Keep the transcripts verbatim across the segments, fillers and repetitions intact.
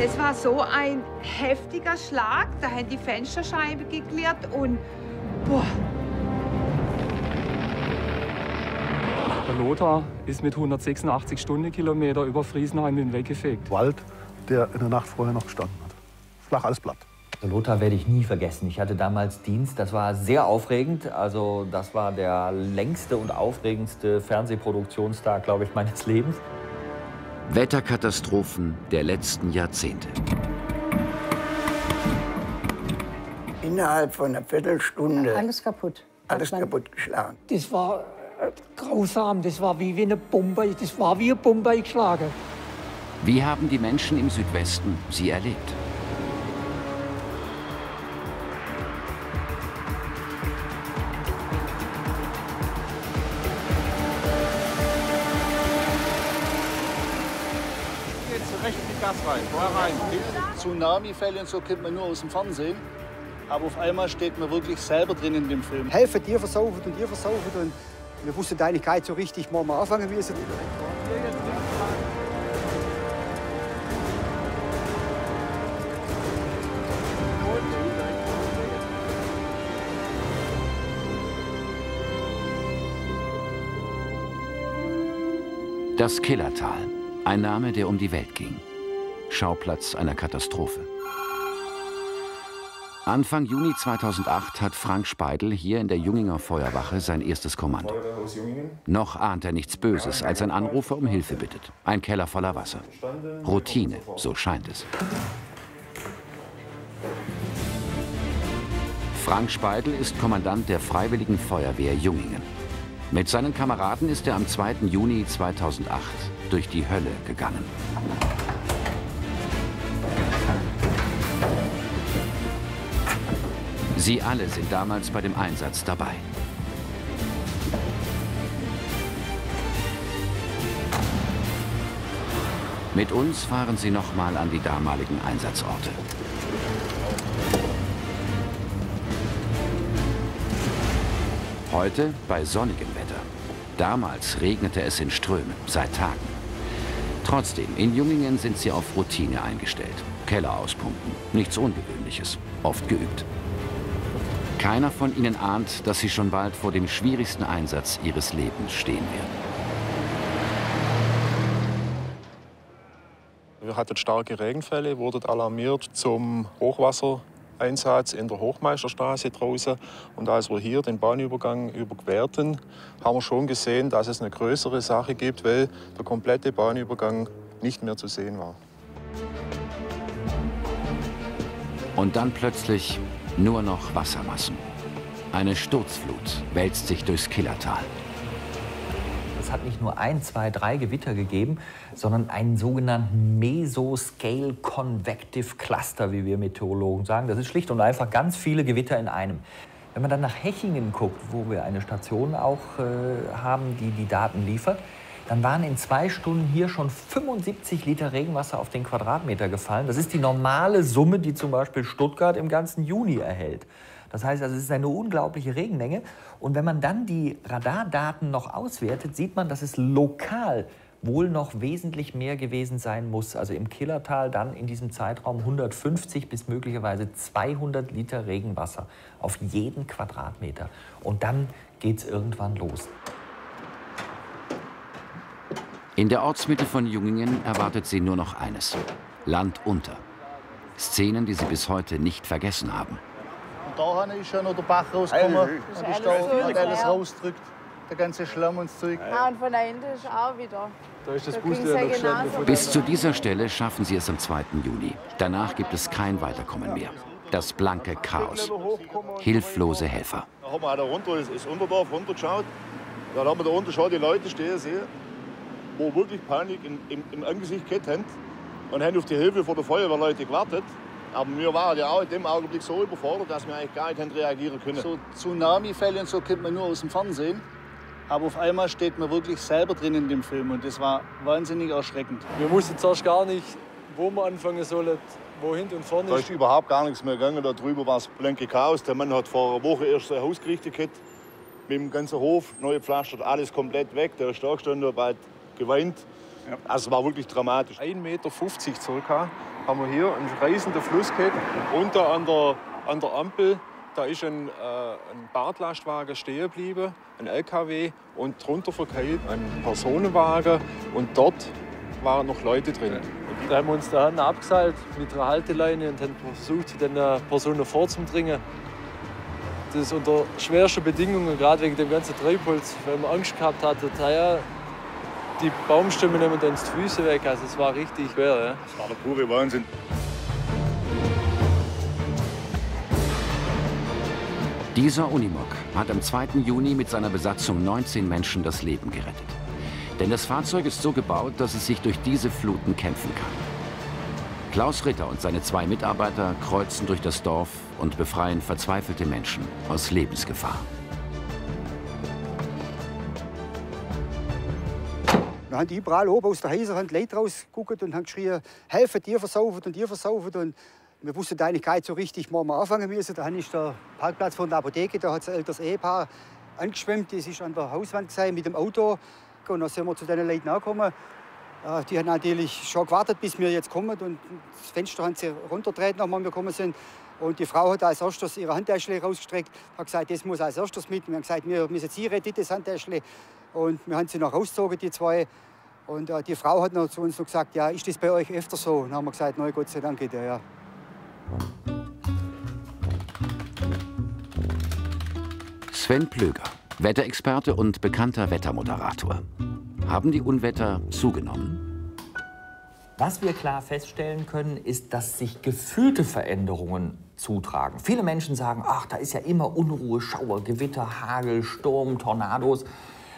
Das war so ein heftiger Schlag, da haben die Fensterscheibe geklärt und boah. Der Lothar ist mit hundertsechsundachtzig Stundenkilometer über Friesenheim hinweggefegt. Wald, der in der Nacht vorher noch gestanden hat. Flach als Blatt. Den Lothar werde ich nie vergessen. Ich hatte damals Dienst, das war sehr aufregend. Also das war der längste und aufregendste Fernsehproduktionstag, glaube ich, meines Lebens. Wetterkatastrophen der letzten Jahrzehnte. Innerhalb von einer Viertelstunde. Alles kaputt. Alles kaputt geschlagen. Das war grausam, das war wie eine Bombe, das war wie eine Bombe geschlagen. Wie haben die Menschen im Südwesten sie erlebt? Tsunami-Fälle und so kennt man nur aus dem Fernsehen. Aber auf einmal steht man wirklich selber drin in dem Film. Helfe, dir versaufen und dir versaufen. Und wir wussten eigentlich gar nicht so richtig, mal mal anfangen müssen. Das Killertal, ein Name, der um die Welt ging. Schauplatz einer Katastrophe. Anfang Juni zweitausendacht hat Frank Speidel hier in der Junginger Feuerwache sein erstes Kommando. Noch ahnt er nichts Böses, als ein Anrufer um Hilfe bittet. Ein Keller voller Wasser. Routine, so scheint es. Frank Speidel ist Kommandant der Freiwilligen Feuerwehr Jungingen. Mit seinen Kameraden ist er am zweiten Juni zweitausendacht durch die Hölle gegangen. Sie alle sind damals bei dem Einsatz dabei. Mit uns fahren sie nochmal an die damaligen Einsatzorte. Heute bei sonnigem Wetter. Damals regnete es in Strömen, seit Tagen. Trotzdem, in Jungingen sind sie auf Routine eingestellt. Keller auspumpen, nichts Ungewöhnliches, oft geübt. Keiner von ihnen ahnt, dass sie schon bald vor dem schwierigsten Einsatz ihres Lebens stehen werden. Wir hatten starke Regenfälle, wurden alarmiert zum Hochwassereinsatz in der Hochmeisterstraße draußen. Und als wir hier den Bahnübergang überquerten, haben wir schon gesehen, dass es eine größere Sache gibt, weil der komplette Bahnübergang nicht mehr zu sehen war. Und dann plötzlich nur noch Wassermassen. Eine Sturzflut wälzt sich durchs Killertal. Es hat nicht nur ein, zwei, drei Gewitter gegeben, sondern einen sogenannten Mesoscale Convective Cluster, wie wir Meteorologen sagen. Das ist schlicht und einfach ganz viele Gewitter in einem. Wenn man dann nach Hechingen guckt, wo wir eine Station auch äh, haben, die die Daten liefert, dann waren in zwei Stunden hier schon fünfundsiebzig Liter Regenwasser auf den Quadratmeter gefallen. Das ist die normale Summe, die zum Beispiel Stuttgart im ganzen Juni erhält. Das heißt, also, es ist eine unglaubliche Regenmenge. Und wenn man dann die Radardaten noch auswertet, sieht man, dass es lokal wohl noch wesentlich mehr gewesen sein muss. Also im Killertal dann in diesem Zeitraum hundertfünfzig bis möglicherweise zweihundert Liter Regenwasser auf jeden Quadratmeter. Und dann geht es irgendwann los. In der Ortsmitte von Jungingen erwartet sie nur noch eines: Land unter. Szenen, die sie bis heute nicht vergessen haben. Da ist schon noch der Bach rausgekommen und ist da alles rausgedrückt, der ganze Schlamm und das Zeug. Ja, und von da hinten ist auch wieder. Da ist das Bußteil gestanden. Bis zu dieser Stelle schaffen sie es am zweiten Juli. Danach gibt es kein Weiterkommen mehr. Das blanke Chaos. Hilflose Helfer. Da haben wir auch da runter, das ist Unterdorf, runtergeschaut. Da haben wir da runter geschaut, die Leute stehen hier, wo wirklich Panik in, im, im Angesicht gehabt haben und haben auf die Hilfe von der Feuerwehrleute gewartet. Aber wir waren ja auch in dem Augenblick so überfordert, dass wir eigentlich gar nicht reagieren können. So Tsunami-Fälle und so kennt man nur aus dem Fernsehen. Aber auf einmal steht man wirklich selber drin in dem Film und das war wahnsinnig erschreckend. Wir wussten zuerst gar nicht, wo wir anfangen sollen, wo hinten und vorne. Da ist überhaupt gar nichts mehr gegangen, da drüber war das blanke Chaos. Der Mann hat vor einer Woche erst ein Haus gerichtet gehabt, mit dem ganzen Hof neu gepflastert, alles komplett weg. Der ist da gestanden, geweint. Ja. Also war wirklich dramatisch. ein Meter fünfzig circa haben wir hier einen reißenden Fluss gehabt. Unten an der, an der Ampel, da ist ein, äh, ein Bartlastwagen stehen geblieben, ein L K W, und drunter verkeilt ein Personenwagen. Und dort waren noch Leute drin. Und die haben uns da abgeseilt mit einer Halteleine und haben versucht, den Personen vorzudringen. Das ist unter schwersten Bedingungen, gerade wegen dem ganzen Treibholz, weil man Angst gehabt hatte, ja, die Baumstämme nehmen uns die Füße weg. Also es war richtig schwer. Ja. Das war der pure Wahnsinn. Dieser Unimog hat am zweiten Juni mit seiner Besatzung neunzehn Menschen das Leben gerettet. Denn das Fahrzeug ist so gebaut, dass es sich durch diese Fluten kämpfen kann. Klaus Ritter und seine zwei Mitarbeiter kreuzen durch das Dorf und befreien verzweifelte Menschen aus Lebensgefahr. Wir haben überall oben aus der Häuser haben Leute rausgeguckt und haben geschrien, helfen, ihr versaufen und ihr versaufen. Und wir wussten eigentlich gar nicht so richtig, wo wir anfangen müssen. Dann ist der Parkplatz von der Apotheke, da hat ein älteres Ehepaar angeschwemmt. Das ist an der Hauswand mit dem Auto. Und dann sind wir zu den Leuten angekommen. Die haben natürlich schon gewartet, bis wir jetzt kommen. Und das Fenster haben sie runtergedreht, nachdem wir gekommen sind. Und die Frau hat als erstes ihre Handtasche rausgestreckt, hat gesagt, das muss als erstes mit. Wir haben gesagt, wir müssen sie retten, das Handtasche. Und wir haben sie noch rausgezogen, die zwei. Und äh, die Frau hat noch zu uns noch gesagt, ja, ist das bei euch öfter so? Und dann haben wir gesagt, nein, Gott sei Dank geht er, ja. Sven Plöger, Wetterexperte und bekannter Wettermoderator. Haben die Unwetter zugenommen? Was wir klar feststellen können, ist, dass sich gefühlte Veränderungen zutragen. Viele Menschen sagen, ach, da ist ja immer Unruhe, Schauer, Gewitter, Hagel, Sturm, Tornados.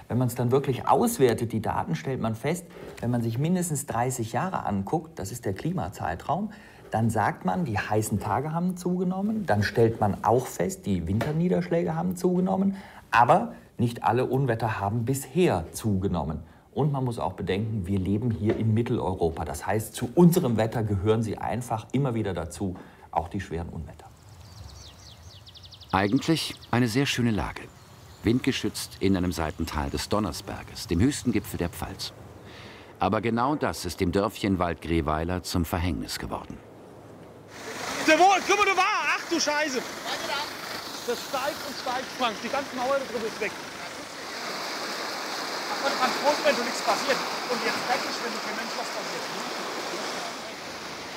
Wenn man es dann wirklich auswertet, die Daten, stellt man fest, wenn man sich mindestens dreißig Jahre anguckt, das ist der Klimazeitraum, dann sagt man, die heißen Tage haben zugenommen, dann stellt man auch fest, die Winterniederschläge haben zugenommen, aber nicht alle Unwetter haben bisher zugenommen. Und man muss auch bedenken, wir leben hier in Mitteleuropa. Das heißt, zu unserem Wetter gehören sie einfach immer wieder dazu, auch die schweren Unwetter. Eigentlich eine sehr schöne Lage. Windgeschützt in einem Seitental des Donnersberges, dem höchsten Gipfel der Pfalz. Aber genau das ist dem Dörfchen Waldgrehweiler zum Verhängnis geworden. Jawohl, guck mal, du war! Ach du Scheiße! Das steigt und steigt, Frank. Die ganze Mauer da drüber ist weg. Man kann froh sein, wenn nichts passiert. Und jetzt denke ich, wenn kein Mensch was passiert.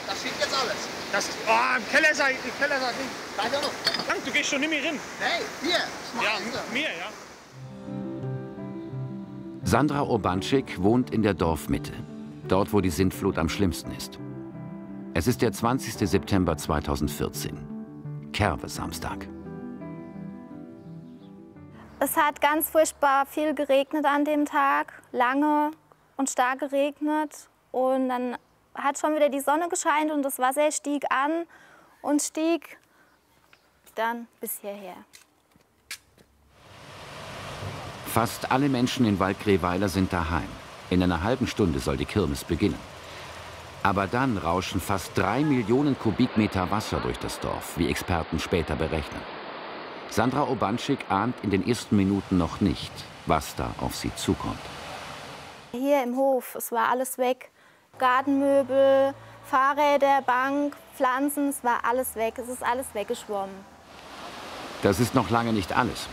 Das steht jetzt alles. Das, oh, im Keller sei im Keller sei nicht. Nein, da noch. Frank, du gehst schon nicht mehr hin. Hey, hier. Ja, mir, ja. Sandra Urbanczyk wohnt in der Dorfmitte. Dort, wo die Sintflut am schlimmsten ist. Es ist der zwanzigste September zweitausendvierzehn. Kervesamstag. Es hat ganz furchtbar viel geregnet an dem Tag, lange und stark geregnet. Und dann hat schon wieder die Sonne gescheint und das Wasser stieg an und stieg dann bis hierher. Fast alle Menschen in Waldgrehweiler sind daheim. In einer halben Stunde soll die Kirmes beginnen. Aber dann rauschen fast drei Millionen Kubikmeter Wasser durch das Dorf, wie Experten später berechnen. Sandra Urbanczyk ahnt in den ersten Minuten noch nicht, was da auf sie zukommt. Hier im Hof, es war alles weg. Gartenmöbel, Fahrräder, Bank, Pflanzen, es war alles weg. Es ist alles weggeschwommen. Das ist noch lange nicht alles.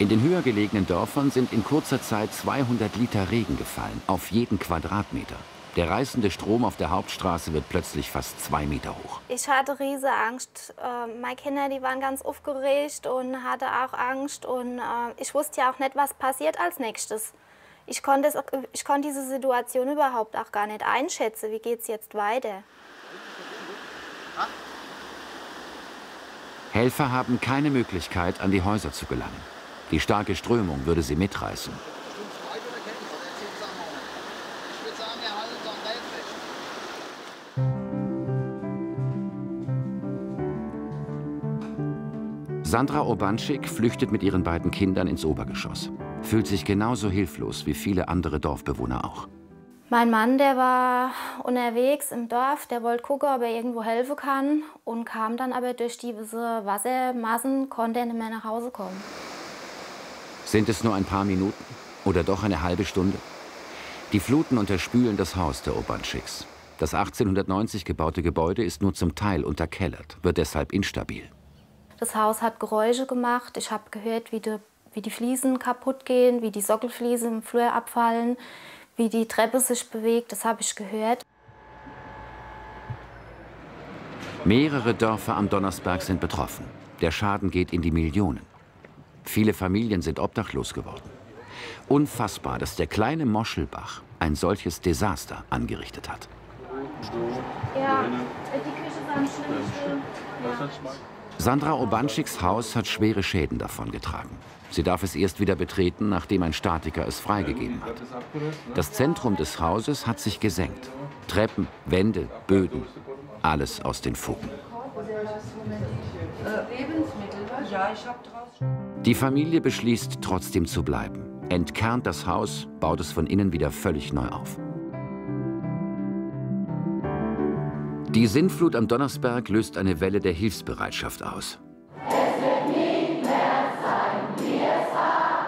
In den höher gelegenen Dörfern sind in kurzer Zeit zweihundert Liter Regen gefallen, auf jeden Quadratmeter. Der reißende Strom auf der Hauptstraße wird plötzlich fast zwei Meter hoch. Ich hatte riesige Angst. Äh, meine Kinder, die waren ganz aufgeregt und hatte auch Angst. Und äh, ich wusste ja auch nicht, was passiert als nächstes. Ich konnte, es, ich konnte diese Situation überhaupt auch gar nicht einschätzen. Wie geht's jetzt weiter? Helfer haben keine Möglichkeit, an die Häuser zu gelangen. Die starke Strömung würde sie mitreißen. Sandra Urbanczyk flüchtet mit ihren beiden Kindern ins Obergeschoss. Fühlt sich genauso hilflos wie viele andere Dorfbewohner auch. Mein Mann, der war unterwegs im Dorf, der wollte gucken, ob er irgendwo helfen kann. Und kam dann aber durch diese Wassermassen, konnte er nicht mehr nach Hause kommen. Sind es nur ein paar Minuten oder doch eine halbe Stunde? Die Fluten unterspülen das Haus der Urbanschiks. Das achtzehnhundertneunzig gebaute Gebäude ist nur zum Teil unterkellert, wird deshalb instabil. Das Haus hat Geräusche gemacht. Ich habe gehört, wie die, wie die Fliesen kaputt gehen, wie die Sockelfliesen im Flur abfallen, wie die Treppe sich bewegt. Das habe ich gehört. Mehrere Dörfer am Donnersberg sind betroffen. Der Schaden geht in die Millionen. Viele Familien sind obdachlos geworden. Unfassbar, dass der kleine Moschelbach ein solches Desaster angerichtet hat. Ja, die Küche war am schlimmsten. Ja. Sandra Urbanczyks Haus hat schwere Schäden davongetragen. Sie darf es erst wieder betreten, nachdem ein Statiker es freigegeben hat. Das Zentrum des Hauses hat sich gesenkt. Treppen, Wände, Böden, alles aus den Fugen. Die Familie beschließt, trotzdem zu bleiben. Entkernt das Haus, baut es von innen wieder völlig neu auf. Die Sintflut am Donnersberg löst eine Welle der Hilfsbereitschaft aus. Es wird nie mehr sein, wie es war.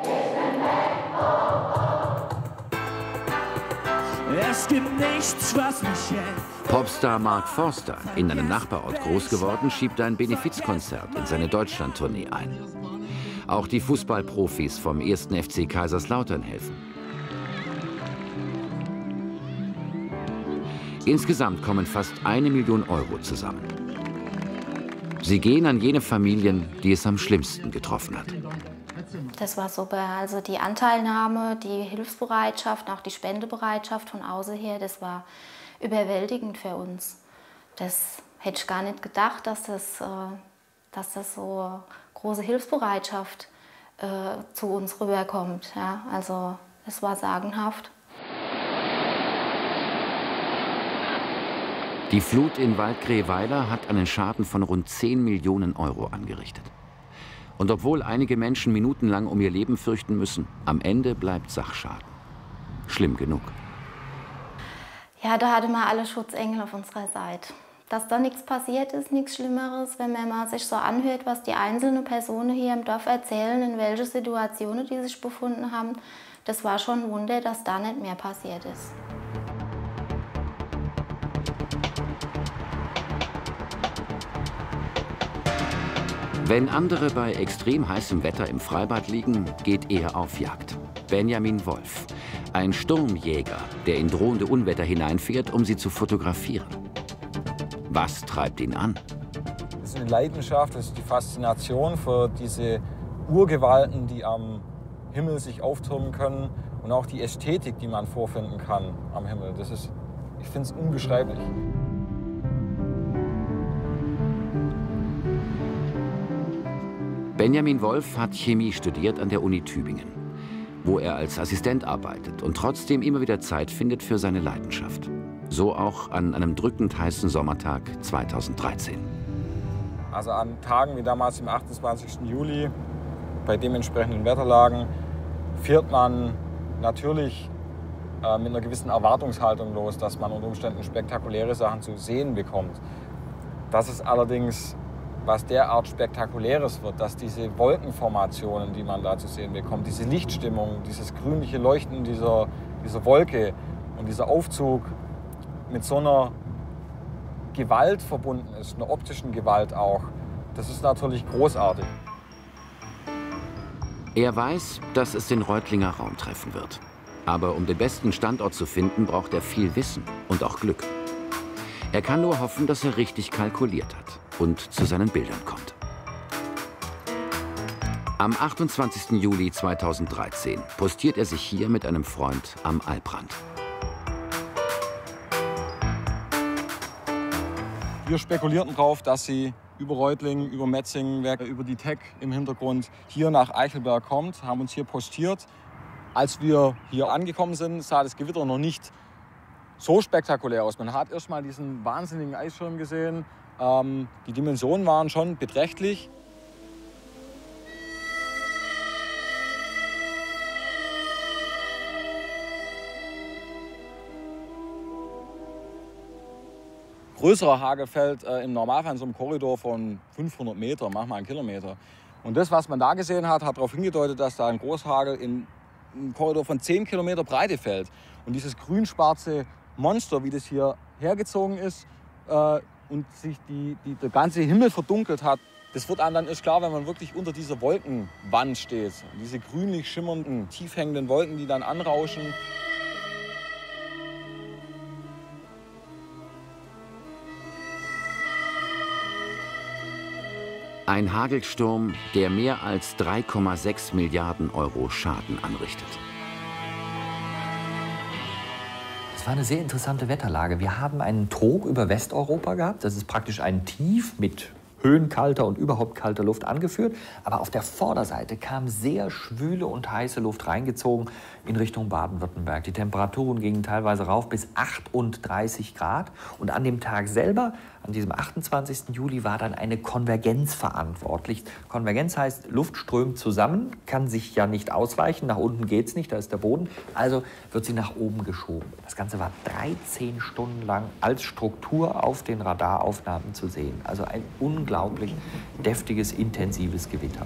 Ich bin weg, oh, oh. Es gibt nichts, was mich hält. Popstar Mark Forster, in einem Nachbarort groß geworden, schiebt ein Benefizkonzert in seine Deutschland-Tournee ein. Auch die Fußballprofis vom ersten F C Kaiserslautern helfen. Insgesamt kommen fast eine Million Euro zusammen. Sie gehen an jene Familien, die es am schlimmsten getroffen hat. Das war super. Also die Anteilnahme, die Hilfsbereitschaft, auch die Spendebereitschaft von außen her, das war überwältigend für uns. Das hätte ich gar nicht gedacht, dass das, äh, dass das so große Hilfsbereitschaft äh, zu uns rüberkommt. Ja? Also es war sagenhaft. Die Flut in Waldgrehweiler hat einen Schaden von rund zehn Millionen Euro angerichtet. Und obwohl einige Menschen minutenlang um ihr Leben fürchten müssen, am Ende bleibt Sachschaden. Schlimm genug. Ja, da hatten wir alle Schutzengel auf unserer Seite. Dass da nichts passiert ist, nichts Schlimmeres, wenn man mal sich so anhört, was die einzelnen Personen hier im Dorf erzählen, in welche Situationen die sich befunden haben, das war schon ein Wunder, dass da nicht mehr passiert ist. Wenn andere bei extrem heißem Wetter im Freibad liegen, geht er auf Jagd. Benjamin Wolf, ein Sturmjäger, der in drohende Unwetter hineinfährt, um sie zu fotografieren. Was treibt ihn an? Das ist eine Leidenschaft, das ist die Faszination für diese Urgewalten, die am Himmel sich auftürmen können. Und auch die Ästhetik, die man vorfinden kann am Himmel. Das ist, ich finde es unbeschreiblich. Benjamin Wolf hat Chemie studiert an der Uni Tübingen, wo er als Assistent arbeitet und trotzdem immer wieder Zeit findet für seine Leidenschaft. So auch an einem drückend heißen Sommertag zweitausenddreizehn. Also an Tagen wie damals im achtundzwanzigsten Juli, bei dementsprechenden Wetterlagen, fährt man natürlich äh, mit einer gewissen Erwartungshaltung los, dass man unter Umständen spektakuläre Sachen zu sehen bekommt. Das ist allerdings was derart Spektakuläres wird, dass diese Wolkenformationen, die man da zu sehen bekommt, diese Lichtstimmung, dieses grünliche Leuchten dieser, dieser Wolke und dieser Aufzug mit so einer Gewalt verbunden ist, einer optischen Gewalt auch, das ist natürlich großartig. Er weiß, dass es den Reutlinger Raum treffen wird. Aber um den besten Standort zu finden, braucht er viel Wissen und auch Glück. Er kann nur hoffen, dass er richtig kalkuliert hat und zu seinen Bildern kommt. Am achtundzwanzigsten Juli zweitausenddreizehn postiert er sich hier mit einem Freund am Alprand. Wir spekulierten darauf, dass sie über Reutlingen, über Metzingenberg, über die Teck im Hintergrund hier nach Eichelberg kommt, haben uns hier postiert. Als wir hier angekommen sind, sah das Gewitter noch nicht so spektakulär aus. Man hat erst mal diesen wahnsinnigen Eisschirm gesehen. Ähm, die Dimensionen waren schon beträchtlich. Größerer Hagel fällt äh, im Normalfall in so einem Korridor von fünfhundert Meter, manchmal einen Kilometer. Und das, was man da gesehen hat, hat darauf hingedeutet, dass da ein Großhagel in ein Korridor von zehn Kilometer Breite fällt. Und dieses grün-schwarze Monster, wie das hier hergezogen ist äh, und sich die, die, der ganze Himmel verdunkelt hat, das wird einem dann erst klar, wenn man wirklich unter dieser Wolkenwand steht. Und diese grünlich schimmernden, tief hängenden Wolken, die dann anrauschen. Ein Hagelsturm, der mehr als drei Komma sechs Milliarden Euro Schaden anrichtet. Es war eine sehr interessante Wetterlage. Wir haben einen Trog über Westeuropa gehabt. Das ist praktisch ein Tief mit höhenkalter und überhaupt kalter Luft angeführt. Aber auf der Vorderseite kam sehr schwüle und heiße Luft reingezogen in Richtung Baden-Württemberg. Die Temperaturen gingen teilweise rauf bis achtunddreißig Grad. Und an dem Tag selber, an diesem achtundzwanzigsten Juli, war dann eine Konvergenz verantwortlich. Konvergenz heißt, Luft strömt zusammen, kann sich ja nicht ausweichen. Nach unten geht es nicht, da ist der Boden. Also wird sie nach oben geschoben. Das Ganze war dreizehn Stunden lang als Struktur auf den Radaraufnahmen zu sehen. Also ein unglaublich Unglaublich deftiges, intensives Gewitter.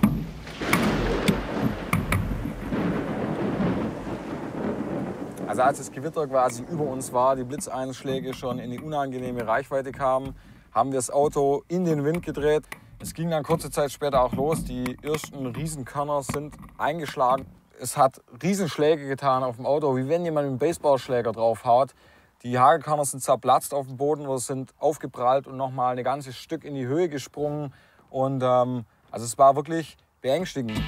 Also als das Gewitter quasi über uns war, die Blitzeinschläge schon in die unangenehme Reichweite kamen, haben wir das Auto in den Wind gedreht. Es ging dann kurze Zeit später auch los. Die ersten Riesenkörner sind eingeschlagen. Es hat Riesenschläge getan auf dem Auto, wie wenn jemand mit einem Baseballschläger draufhaut. Die Hagelkörner sind zerplatzt auf dem Boden oder sind aufgeprallt und noch mal ein ganzes Stück in die Höhe gesprungen. Und ähm, also es war wirklich beängstigend.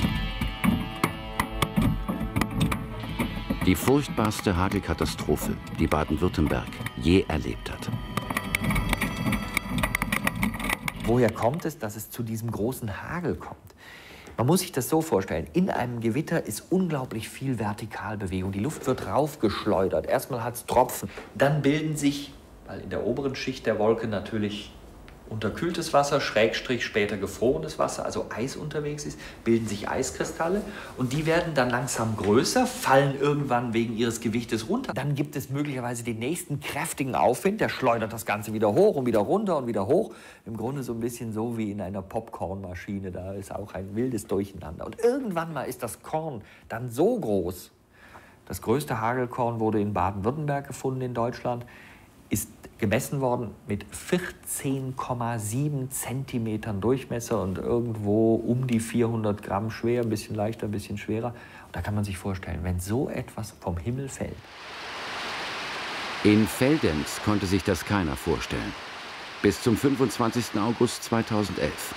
Die furchtbarste Hagelkatastrophe, die Baden-Württemberg je erlebt hat. Woher kommt es, dass es zu diesem großen Hagel kommt? Man muss sich das so vorstellen, in einem Gewitter ist unglaublich viel Vertikalbewegung. Die Luft wird raufgeschleudert. Erstmal hat es Tropfen, dann bilden sich, weil in der oberen Schicht der Wolke natürlich unterkühltes Wasser, Schrägstrich später gefrorenes Wasser, also Eis unterwegs ist, bilden sich Eiskristalle und die werden dann langsam größer, fallen irgendwann wegen ihres Gewichtes runter. Dann gibt es möglicherweise den nächsten kräftigen Aufwind, der schleudert das Ganze wieder hoch und wieder runter und wieder hoch. Im Grunde so ein bisschen so wie in einer Popcornmaschine, da ist auch ein wildes Durcheinander. Und irgendwann mal ist das Korn dann so groß. Das größte Hagelkorn wurde in Baden-Württemberg gefunden in Deutschland, ist gemessen worden mit vierzehn Komma sieben Zentimetern Durchmesser und irgendwo um die vierhundert Gramm schwer, ein bisschen leichter, ein bisschen schwerer. Und da kann man sich vorstellen, wenn so etwas vom Himmel fällt. In Feldenz konnte sich das keiner vorstellen. Bis zum fünfundzwanzigsten August zweitausendelf.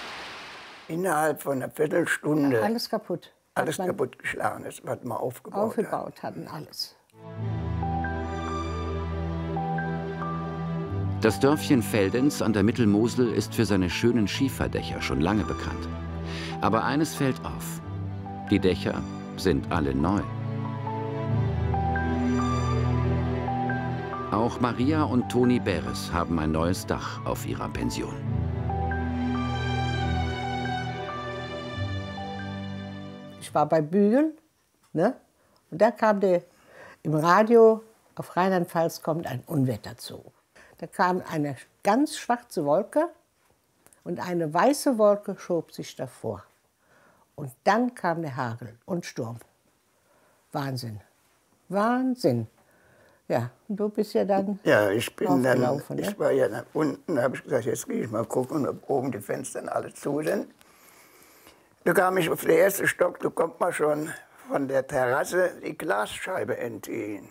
Innerhalb von einer Viertelstunde. Alles kaputt. Alles kaputt geschlagen ist, was man aufgebaut hat. Aufgebaut hatten, alles. Das Dörfchen Feldenz an der Mittelmosel ist für seine schönen Schieferdächer schon lange bekannt. Aber eines fällt auf: Die Dächer sind alle neu. Auch Maria und Toni Beres haben ein neues Dach auf ihrer Pension. Ich war bei Bügeln, ne? Und da kam der im Radio, auf Rheinland-Pfalz kommt ein Unwetter zu. Da kam eine ganz schwarze Wolke und eine weiße Wolke schob sich davor. Und dann kam der Hagel und Sturm. Wahnsinn. Wahnsinn. Ja, und du bist ja dann ja, ich bin dann, ne? Ich war ja dann unten, da habe ich gesagt, jetzt gehe ich mal gucken, ob oben die Fenster alle zu sind. Da kam ich auf den ersten Stock, da kommt man schon von der Terrasse die Glasscheibe entgehen.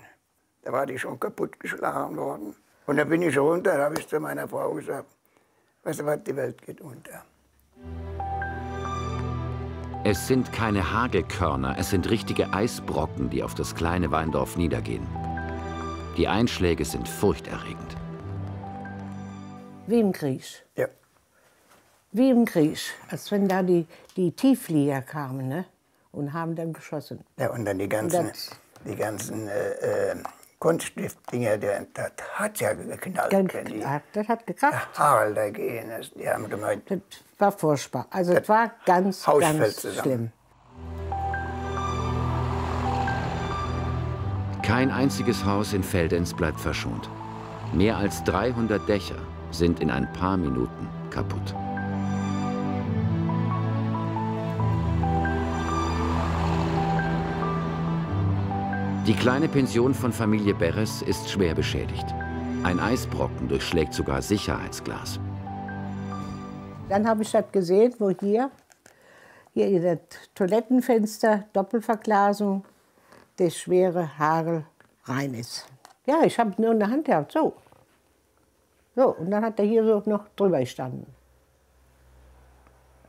Da war die schon kaputtgeschlagen worden. Und dann bin ich runter, da habe ich zu meiner Frau gesagt, weißt du was, die Welt geht unter. Es sind keine Hagelkörner, es sind richtige Eisbrocken, die auf das kleine Weindorf niedergehen. Die Einschläge sind furchterregend. Wie im Krieg. Ja. Wie im Krieg, als wenn da die, die Tiefflieger kamen, ne? Und haben dann geschossen. Ja, und dann die ganzen, die ganzen äh, äh, Kunststiftdinger, das hat ja geknallt. Das, das hat gekracht. Der Harald dagegen, die haben gemeint. Das war furchtbar. Also das, das war ganz, Haus ganz schlimm. Kein einziges Haus in Feldenz bleibt verschont. Mehr als dreihundert Dächer sind in ein paar Minuten kaputt. Die kleine Pension von Familie Beres ist schwer beschädigt. Ein Eisbrocken durchschlägt sogar Sicherheitsglas. Dann habe ich das gesehen, wo hier, hier das Toilettenfenster, Doppelverglasung, der schwere Hagel rein ist. Ja, ich habe nur eine Hand gehabt, so. So, und dann hat er hier so noch drüber gestanden.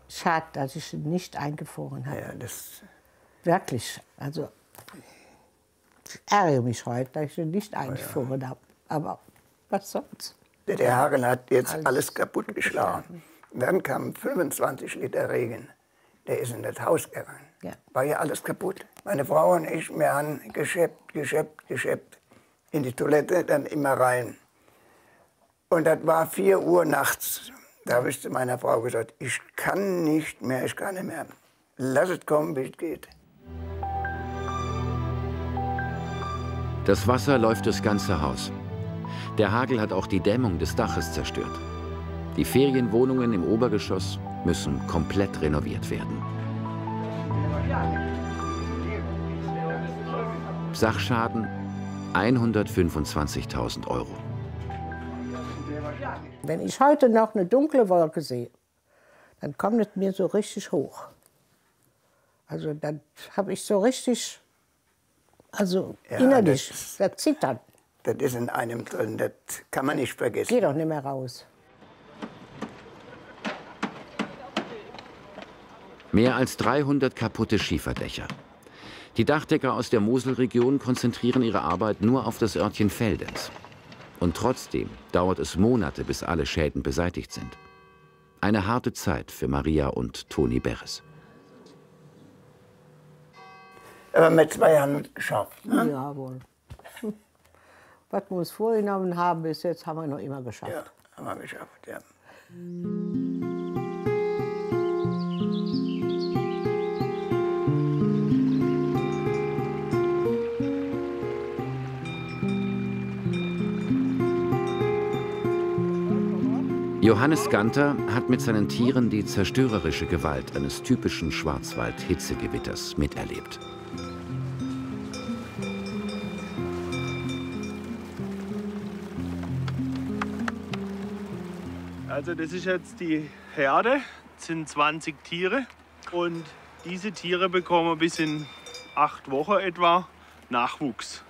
Schade, dass ich ihn nicht eingefroren habe. Ja, das wirklich, also ich ärgere mich heute, dass ich ihn nicht eingefroren ja. habe. Aber was sonst? Der Hagel hat jetzt alles, alles kaputt geschlagen. Dann kam fünfundzwanzig Liter Regen. Der ist in das Haus gegangen. Ja. War ja alles kaputt. Meine Frau und ich, wir haben geschäppt, geschäppt, geschäppt. In die Toilette, dann immer rein. Und das war vier Uhr nachts. Da habe ich zu meiner Frau gesagt, ich kann nicht mehr, ich kann nicht mehr. Lass es kommen, wie es geht. Das Wasser läuft das ganze Haus. Der Hagel hat auch die Dämmung des Daches zerstört. Die Ferienwohnungen im Obergeschoss müssen komplett renoviert werden. Sachschaden hundertfünfundzwanzigtausend Euro. Wenn ich heute noch eine dunkle Wolke sehe, dann kommt es mir so richtig hoch. Also dann habe ich so richtig, also ja, innerlich, das, das Zittern. Das ist in einem drin, das kann man nicht vergessen. Geht doch nicht mehr raus. Mehr als dreihundert kaputte Schieferdächer. Die Dachdecker aus der Moselregion konzentrieren ihre Arbeit nur auf das Örtchen Feldenz. Und trotzdem dauert es Monate, bis alle Schäden beseitigt sind. Eine harte Zeit für Maria und Toni Beres. Aber mit zwei Jahren haben wir geschafft. Ne? Jawohl. Was wir uns vorgenommen haben, bis jetzt haben wir noch immer geschafft. Ja, haben wir geschafft, ja. Johannes Ganter hat mit seinen Tieren die zerstörerische Gewalt eines typischen Schwarzwald-Hitzegewitters miterlebt. Also das ist jetzt die Herde, das sind zwanzig Tiere und diese Tiere bekommen bis in acht Wochen etwa Nachwuchs.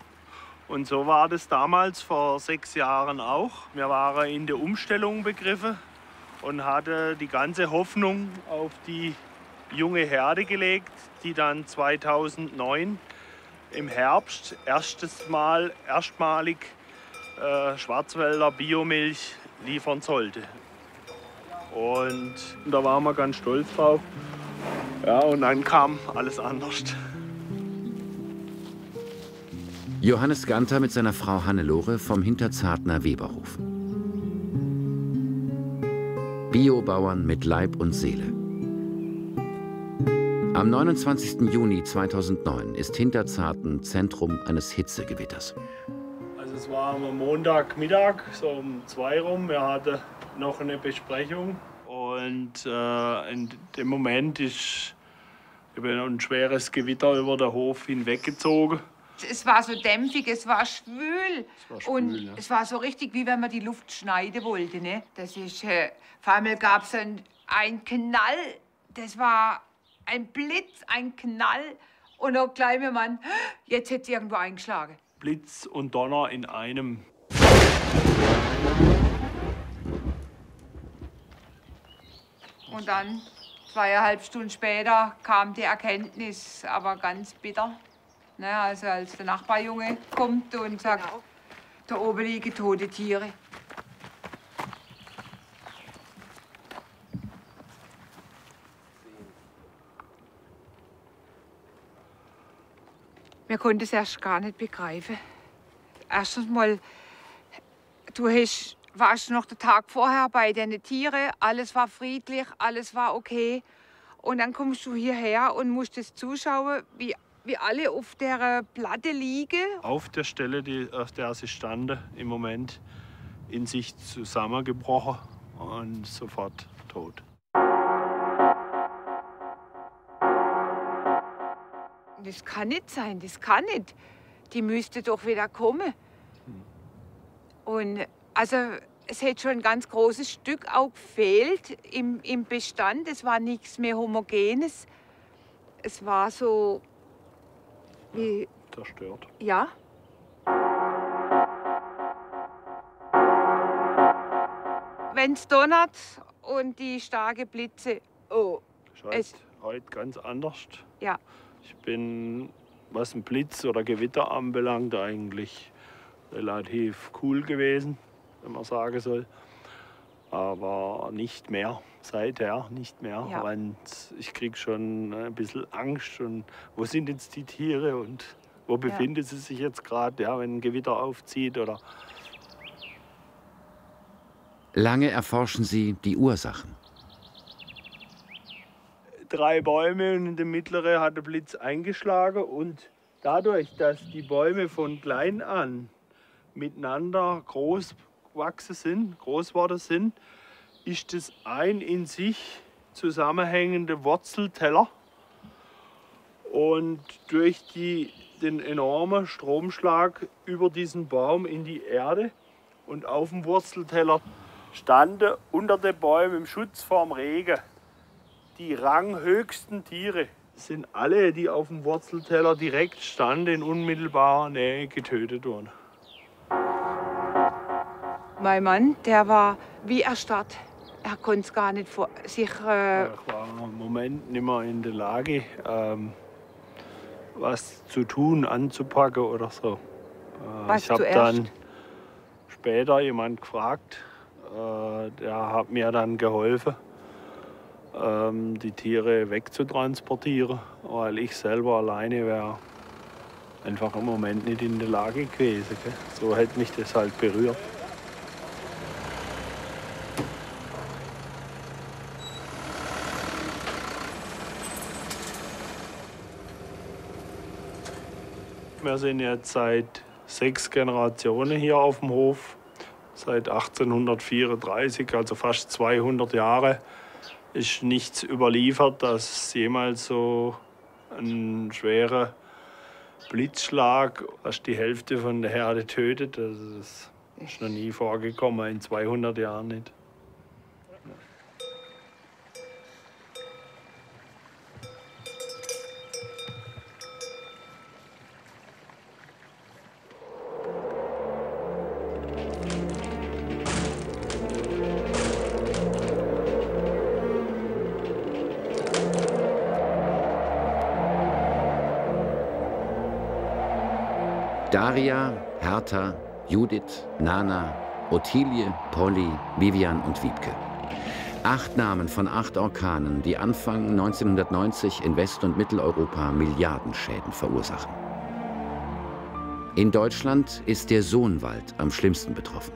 Und so war das damals vor sechs Jahren auch. Wir waren in der Umstellung begriffen und hatten die ganze Hoffnung auf die junge Herde gelegt, die dann zweitausendneun im Herbst erstes Mal, erstmalig äh, Schwarzwälder Biomilch liefern sollte. Und da waren wir ganz stolz drauf. Ja, und dann kam alles anders. Johannes Ganter mit seiner Frau Hannelore vom Hinterzartner Weberhof. Biobauern mit Leib und Seele. Am neunundzwanzigsten Juni zweitausendneun ist Hinterzarten Zentrum eines Hitzegewitters. Also es war am Montagmittag, so um zwei rum. Wir hatten noch eine Besprechung. Und äh, in dem Moment ist ein schweres Gewitter über den Hof hinweggezogen. Es war so dämpfig, es war schwül. Es war schwül und ja. Es war so richtig, wie wenn man die Luft schneiden wollte. Ne? Das ist, äh, vor allem gab es ein, ein Knall, das war ein Blitz, ein Knall. Und auch gleich mein Mann, jetzt hätte irgendwo eingeschlagen. Blitz und Donner in einem. Und dann, zweieinhalb Stunden später, kam die Erkenntnis, aber ganz bitter. Na, also als der Nachbarjunge kommt und sagt, genau, da oben liegen tote Tiere. Wir konnten es erst gar nicht begreifen. Erstens mal, du hast, warst noch den Tag vorher bei den Tieren, alles war friedlich, alles war okay. Und dann kommst du hierher und musst es zuschauen, wie wie alle auf der Platte liegen. Auf der Stelle, die, auf der sie standen, im Moment in sich zusammengebrochen und sofort tot. Das kann nicht sein, das kann nicht. die müsste doch wieder kommen. Und also es hätte schon ein ganz großes Stück auch gefehlt im, im Bestand. Es war nichts mehr Homogenes. Es war so wie zerstört. Ja. Wenn es donnert und die starke Blitze, oh. Das ist heute ganz anders. Ja. Ich bin, was ein Blitz oder Gewitter anbelangt, eigentlich relativ cool gewesen, wenn man sagen soll. Aber nicht mehr, seither nicht mehr. Ja. Und ich kriege schon ein bisschen Angst. Und wo sind jetzt die Tiere und wo befindet ja. sie sich jetzt gerade, ja, wenn ein Gewitter aufzieht oder... Lange erforschen sie die Ursachen. Drei Bäume und der mittlere hat der Blitz eingeschlagen. Und dadurch, dass die Bäume von klein an miteinander groß gewachsen sind, groß geworden sind, ist das ein in sich zusammenhängende Wurzelteller. Und durch die, den enormen Stromschlag über diesen Baum in die Erde und auf dem Wurzelteller standen unter den Bäumen im Schutz vorm Regen die ranghöchsten Tiere. Sind alle, die auf dem Wurzelteller direkt standen, in unmittelbarer Nähe getötet worden. Mein Mann, der war wie erstarrt. Er konnte es gar nicht vor sich... Äh ich war im Moment nicht mehr in der Lage, ähm, was zu tun, anzupacken oder so. Äh, was ich habe dann später jemand gefragt, äh, der hat mir dann geholfen, die Tiere wegzutransportieren, weil ich selber alleine wäre einfach im Moment nicht in der Lage gewesen. Gell? So hätte mich das halt berührt. Wir sind jetzt seit sechs Generationen hier auf dem Hof, seit achtzehnhundertvierunddreißig, also fast zweihundert Jahre. Ist nichts überliefert, dass jemals so ein schwerer Blitzschlag, was die Hälfte von der Herde tötet. Das ist noch nie vorgekommen, in zweihundert Jahren nicht. Daria, Hertha, Judith, Nana, Ottilie, Polly, Vivian und Wiebke. Acht Namen von acht Orkanen, die Anfang neunzehnhundertneunzig in West- und Mitteleuropa Milliardenschäden verursachen. In Deutschland ist der Soonwald am schlimmsten betroffen.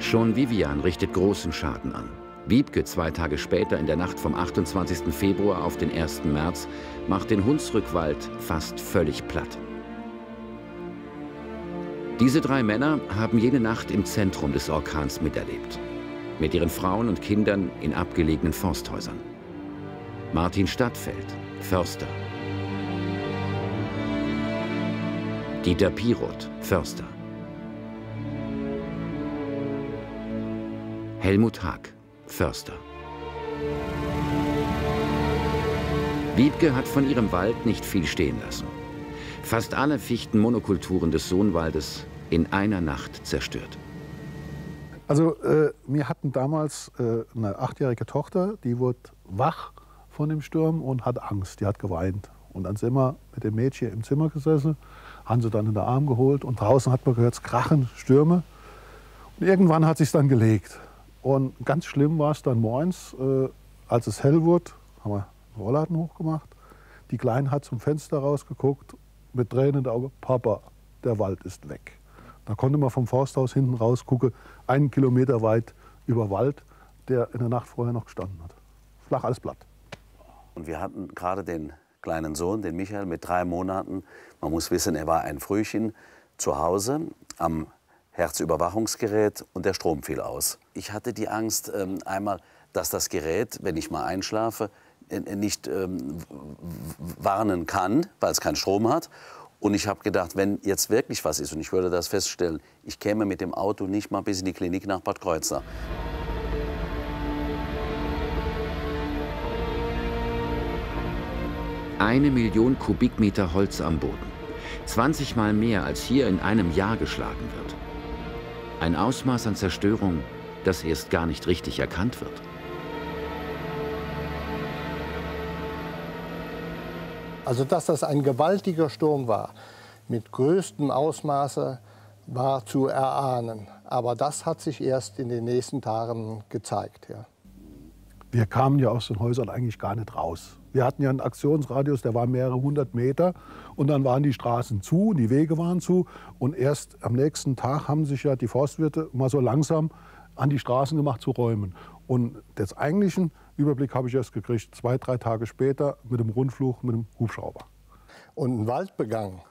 Schon Vivian richtet großen Schaden an. Wiebke, zwei Tage später in der Nacht vom achtundzwanzigsten Februar auf den ersten März, macht den Hunsrückwald fast völlig platt. Diese drei Männer haben jene Nacht im Zentrum des Orkans miterlebt. Mit ihren Frauen und Kindern in abgelegenen Forsthäusern. Martin Stadtfeld, Förster. Dieter Piroth, Förster. Helmut Haag, Förster. Wiebke hat von ihrem Wald nicht viel stehen lassen. Fast alle Fichtenmonokulturen des Soonwaldes in einer Nacht zerstört. Also äh, wir hatten damals äh, eine achtjährige Tochter, die wurde wach von dem Sturm und hat Angst, die hat geweint. Und dann sind wir mit dem Mädchen im Zimmer gesessen, haben sie dann in den Arm geholt und draußen hat man gehört, es krachen, Stürme. Und irgendwann hat sich's dann gelegt. Und ganz schlimm war es dann morgens, äh, als es hell wurde, haben wir einen Rollladen hochgemacht. Die Kleine hat zum Fenster rausgeguckt, mit Tränen in Augen, Papa, der Wald ist weg. Da konnte man vom Forsthaus hinten rausgucken, einen Kilometer weit über Wald, der in der Nacht vorher noch gestanden hat. Flach, alles platt. Und wir hatten gerade den kleinen Sohn, den Michael, mit drei Monaten. Man muss wissen, er war ein Frühchen zu Hause am Herzüberwachungsgerät und der Strom fiel aus. Ich hatte die Angst, ähm, einmal, dass das Gerät, wenn ich mal einschlafe, nicht ähm, warnen kann, weil es keinen Strom hat. Und ich habe gedacht, wenn jetzt wirklich was ist und ich würde das feststellen, ich käme mit dem Auto nicht mal bis in die Klinik nach Bad Kreuznach. Eine Million Kubikmeter Holz am Boden. zwanzig Mal mehr, als hier in einem Jahr geschlagen wird. Ein Ausmaß an Zerstörung, das erst gar nicht richtig erkannt wird. Also, dass das ein gewaltiger Sturm war, mit größtem Ausmaße, war zu erahnen. Aber das hat sich erst in den nächsten Tagen gezeigt. Ja. Wir kamen ja aus den Häusern eigentlich gar nicht raus. Wir hatten ja einen Aktionsradius, der war mehrere hundert Meter. Und dann waren die Straßen zu, die Wege waren zu. Und erst am nächsten Tag haben sich ja die Forstwirte mal so langsam an die Straßen gemacht zu räumen. Und den eigentlichen Überblick habe ich erst gekriegt, zwei, drei Tage später mit dem Rundflug, mit dem Hubschrauber. Und ein Waldbegang,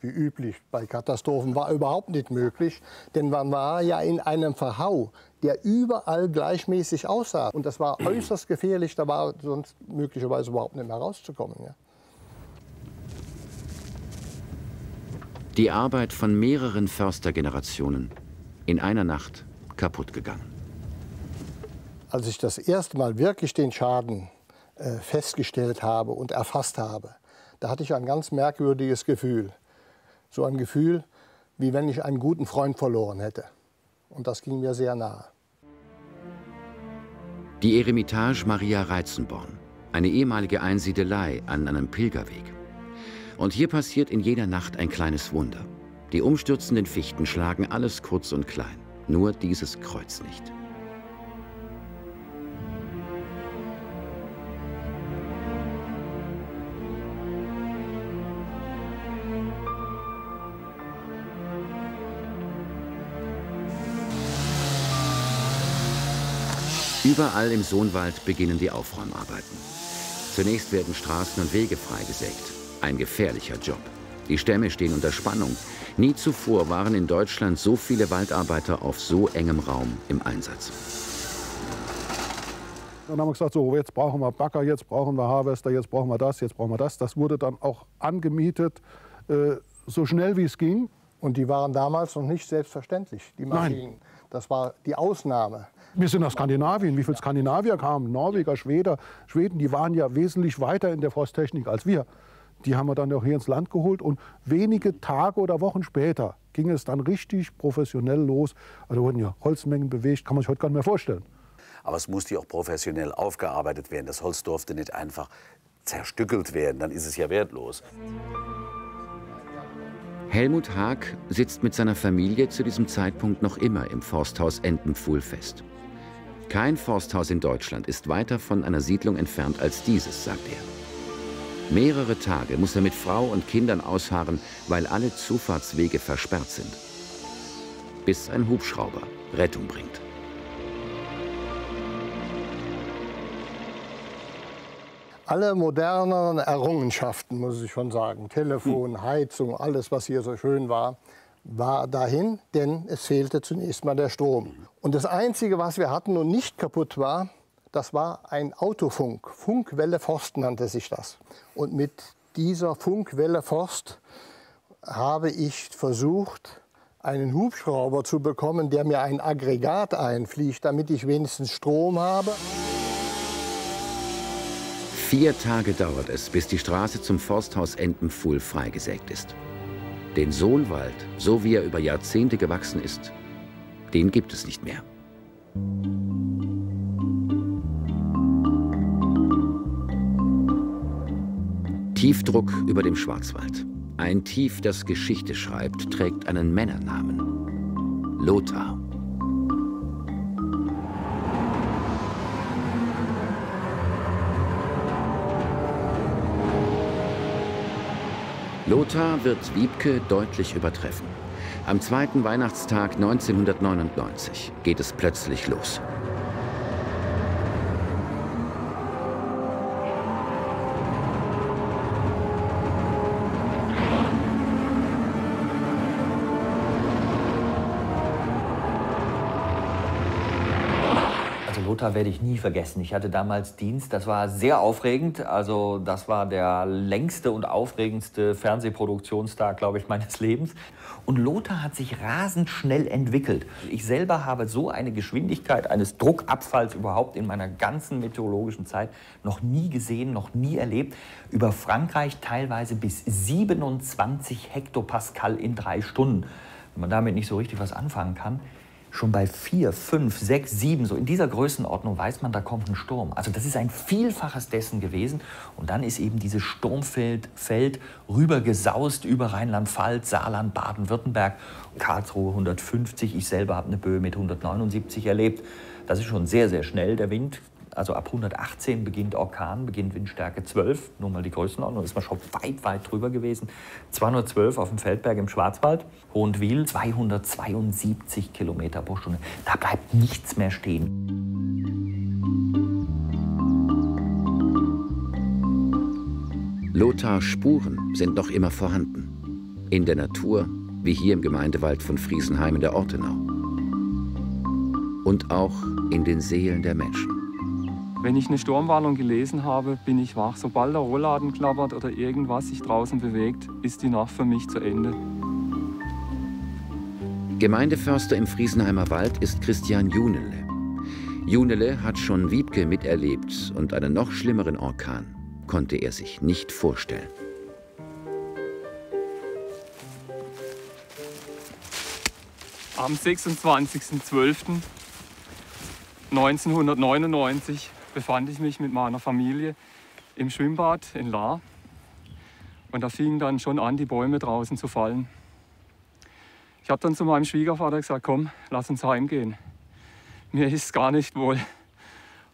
wie üblich bei Katastrophen, war überhaupt nicht möglich. Denn man war ja in einem Verhau, der überall gleichmäßig aussah. Und das war äußerst gefährlich, da war sonst möglicherweise überhaupt nicht mehr rauszukommen. Ja. Die Arbeit von mehreren Förstergenerationen in einer Nacht kaputt gegangen. Als ich das erste Mal wirklich den Schaden äh, festgestellt habe und erfasst habe, da hatte ich ein ganz merkwürdiges Gefühl. So ein Gefühl, wie wenn ich einen guten Freund verloren hätte. Und das ging mir sehr nahe. Die Eremitage Maria Reitzenborn, eine ehemalige Einsiedelei an einem Pilgerweg. Und hier passiert in jeder Nacht ein kleines Wunder. Die umstürzenden Fichten schlagen alles kurz und klein, nur dieses Kreuz nicht. Überall im Soonwald beginnen die Aufräumarbeiten. Zunächst werden Straßen und Wege freigesägt. Ein gefährlicher Job. Die Stämme stehen unter Spannung. Nie zuvor waren in Deutschland so viele Waldarbeiter auf so engem Raum im Einsatz. Dann haben wir gesagt, so, jetzt brauchen wir Bagger, jetzt brauchen wir Harvester, jetzt brauchen wir das, jetzt brauchen wir das. Das wurde dann auch angemietet, äh, so schnell wie es ging. Und die waren damals noch nicht selbstverständlich, die Maschinen. Nein. Das war die Ausnahme. Wir sind nach Skandinavien. Wie viele Skandinavier kamen? Norweger, Schweden, Schweden, die waren ja wesentlich weiter in der Forsttechnik als wir. Die haben wir dann auch hier ins Land geholt. Und wenige Tage oder Wochen später ging es dann richtig professionell los. Also wurden ja Holzmengen bewegt, kann man sich heute gar nicht mehr vorstellen. Aber es musste ja auch professionell aufgearbeitet werden. Das Holz durfte nicht einfach zerstückelt werden, dann ist es ja wertlos. Helmut Haag sitzt mit seiner Familie zu diesem Zeitpunkt noch immer im Forsthaus Entenpfuhl fest. Kein Forsthaus in Deutschland ist weiter von einer Siedlung entfernt als dieses, sagt er. Mehrere Tage muss er mit Frau und Kindern ausharren, weil alle Zufahrtswege versperrt sind. Bis ein Hubschrauber Rettung bringt. Alle modernen Errungenschaften, muss ich schon sagen, Telefon, Heizung, alles, was hier so schön war, war dahin, denn es fehlte zunächst mal der Strom. Und das Einzige, was wir hatten und nicht kaputt war, das war ein Autofunk. Funkwelle Forst nannte sich das. Und mit dieser Funkwelle Forst habe ich versucht, einen Hubschrauber zu bekommen, der mir ein Aggregat einfliegt, damit ich wenigstens Strom habe. Vier Tage dauert es, bis die Straße zum Forsthaus Entenpfuhl freigesägt ist. Den Soonwald, so wie er über Jahrzehnte gewachsen ist, den gibt es nicht mehr. Tiefdruck über dem Schwarzwald. Ein Tief, das Geschichte schreibt, trägt einen Männernamen. Lothar. Lothar wird Wiebke deutlich übertreffen. Am zweiten Weihnachtstag neunzehnhundertneunundneunzig geht es plötzlich los. Lothar werde ich nie vergessen. Ich hatte damals Dienst, das war sehr aufregend. Also das war der längste und aufregendste Fernsehproduktionstag, glaube ich, meines Lebens. Und Lothar hat sich rasend schnell entwickelt. Ich selber habe so eine Geschwindigkeit eines Druckabfalls überhaupt in meiner ganzen meteorologischen Zeit noch nie gesehen, noch nie erlebt. Über Frankreich teilweise bis siebenundzwanzig Hektopascal in drei Stunden. Wenn man damit nicht so richtig was anfangen kann, schon bei vier, fünf, sechs, sieben, so in dieser Größenordnung weiß man, da kommt ein Sturm. Also das ist ein Vielfaches dessen gewesen. Und dann ist eben dieses Sturmfeld Feld rübergesaust über Rheinland-Pfalz, Saarland, Baden-Württemberg, Karlsruhe hundertfünfzig. Ich selber habe eine Böe mit hundertneunundsiebzig erlebt. Das ist schon sehr, sehr schnell, der Wind. Also ab hundertachtzehn beginnt Orkan, beginnt Windstärke zwölf. Nur mal die Größenordnung, ist man schon weit, weit drüber gewesen. zweihundertzwölf auf dem Feldberg im Schwarzwald, Hohenwil, zweihundertzweiundsiebzig Kilometer pro Stunde. Da bleibt nichts mehr stehen. Lothar Spuren sind noch immer vorhanden. In der Natur, wie hier im Gemeindewald von Friesenheim in der Ortenau. Und auch in den Seelen der Menschen. Wenn ich eine Sturmwarnung gelesen habe, bin ich wach. Sobald der Rollladen klappert oder irgendwas sich draußen bewegt, ist die Nacht für mich zu Ende. Gemeindeförster im Friesenheimer Wald ist Christian Junele. Junele hat schon Wiebke miterlebt und einen noch schlimmeren Orkan konnte er sich nicht vorstellen. Am sechsundzwanzigsten zwölften neunzehnhundertneunundneunzig befand ich mich mit meiner Familie im Schwimmbad in Lahr. Und da fingen dann schon an, die Bäume draußen zu fallen. Ich habe dann zu meinem Schwiegervater gesagt, komm, lass uns heimgehen. Mir ist gar nicht wohl.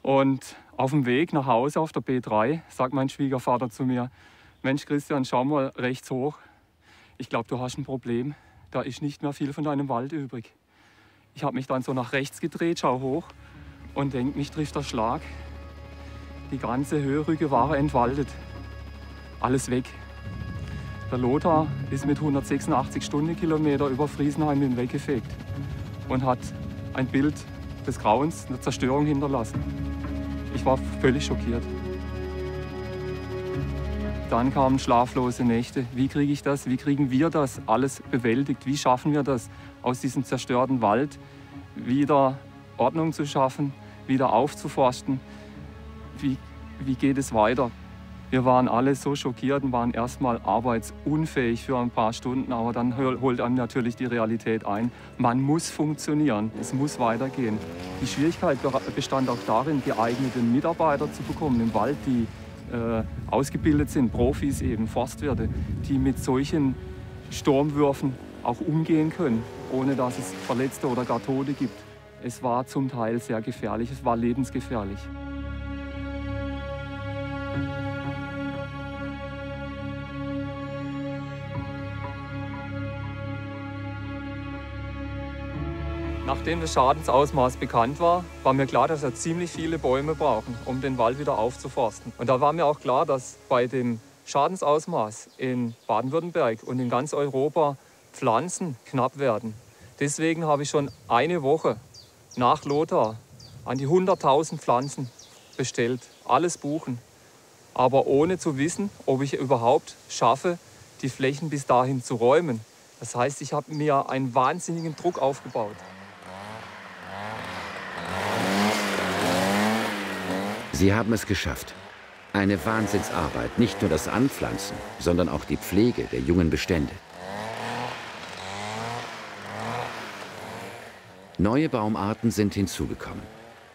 Und auf dem Weg nach Hause auf der B drei sagt mein Schwiegervater zu mir, Mensch Christian, schau mal rechts hoch. Ich glaube, du hast ein Problem. Da ist nicht mehr viel von deinem Wald übrig. Ich habe mich dann so nach rechts gedreht, schau hoch und denk, mich trifft der Schlag. Die ganze Höhrücke war entwaldet. Alles weg. Der Lothar ist mit hundertsechsundachtzig Stundenkilometer über Friesenheim hinweggefegt und hat ein Bild des Grauens, der Zerstörung hinterlassen. Ich war völlig schockiert. Dann kamen schlaflose Nächte. Wie kriege ich das? Wie kriegen wir das alles bewältigt? Wie schaffen wir das, aus diesem zerstörten Wald wieder Ordnung zu schaffen, wieder aufzuforsten? Wie, wie geht es weiter? Wir waren alle so schockiert und waren erstmal arbeitsunfähig für ein paar Stunden, aber dann holt einem natürlich die Realität ein. Man muss funktionieren, es muss weitergehen. Die Schwierigkeit bestand auch darin, geeignete Mitarbeiter zu bekommen im Wald, die äh, ausgebildet sind, Profis eben, Forstwirte, die mit solchen Sturmwürfen auch umgehen können, ohne dass es Verletzte oder gar Tote gibt. Es war zum Teil sehr gefährlich, es war lebensgefährlich. Nachdem das Schadensausmaß bekannt war, war mir klar, dass wir ziemlich viele Bäume brauchen, um den Wald wieder aufzuforsten. Und da war mir auch klar, dass bei dem Schadensausmaß in Baden-Württemberg und in ganz Europa Pflanzen knapp werden. Deswegen habe ich schon eine Woche nach Lothar an die hunderttausend Pflanzen bestellt, alles buchen, aber ohne zu wissen, ob ich überhaupt schaffe, die Flächen bis dahin zu räumen. Das heißt, ich habe mir einen wahnsinnigen Druck aufgebaut. Sie haben es geschafft. Eine Wahnsinnsarbeit, nicht nur das Anpflanzen, sondern auch die Pflege der jungen Bestände. Neue Baumarten sind hinzugekommen,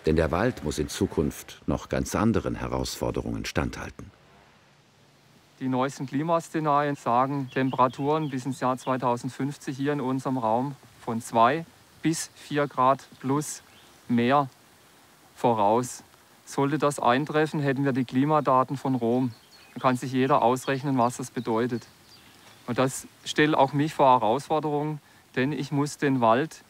denn der Wald muss in Zukunft noch ganz anderen Herausforderungen standhalten. Die neuesten Klimaszenarien sagen Temperaturen bis ins Jahr zweitausendfünfzig hier in unserem Raum von zwei bis vier Grad plus mehr voraus. Sollte das eintreffen, hätten wir die Klimadaten von Rom. Da kann sich jeder ausrechnen, was das bedeutet. Und das stellt auch mich vor Herausforderungen, denn ich muss den Wald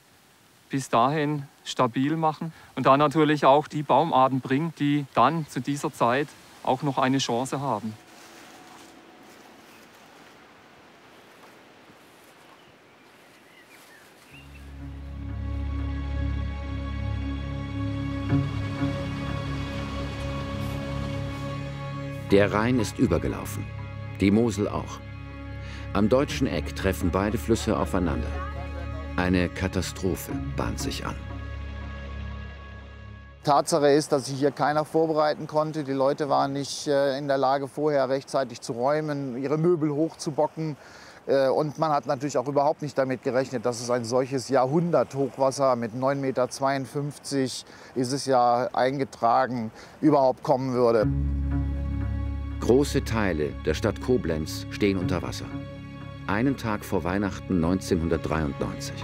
bis dahin stabil machen und dann natürlich auch die Baumarten bringen, die dann zu dieser Zeit auch noch eine Chance haben. Der Rhein ist übergelaufen, die Mosel auch. Am deutschen Eck treffen beide Flüsse aufeinander. Eine Katastrophe bahnt sich an. Tatsache ist, dass sich hier keiner vorbereiten konnte. Die Leute waren nicht in der Lage, vorher rechtzeitig zu räumen, ihre Möbel hochzubocken. Und man hat natürlich auch überhaupt nicht damit gerechnet, dass es ein solches Jahrhunderthochwasser mit neun Komma zweiundfünfzig Meter, ist es ja eingetragen, überhaupt kommen würde. Große Teile der Stadt Koblenz stehen unter Wasser. Einen Tag vor Weihnachten neunzehnhundertdreiundneunzig.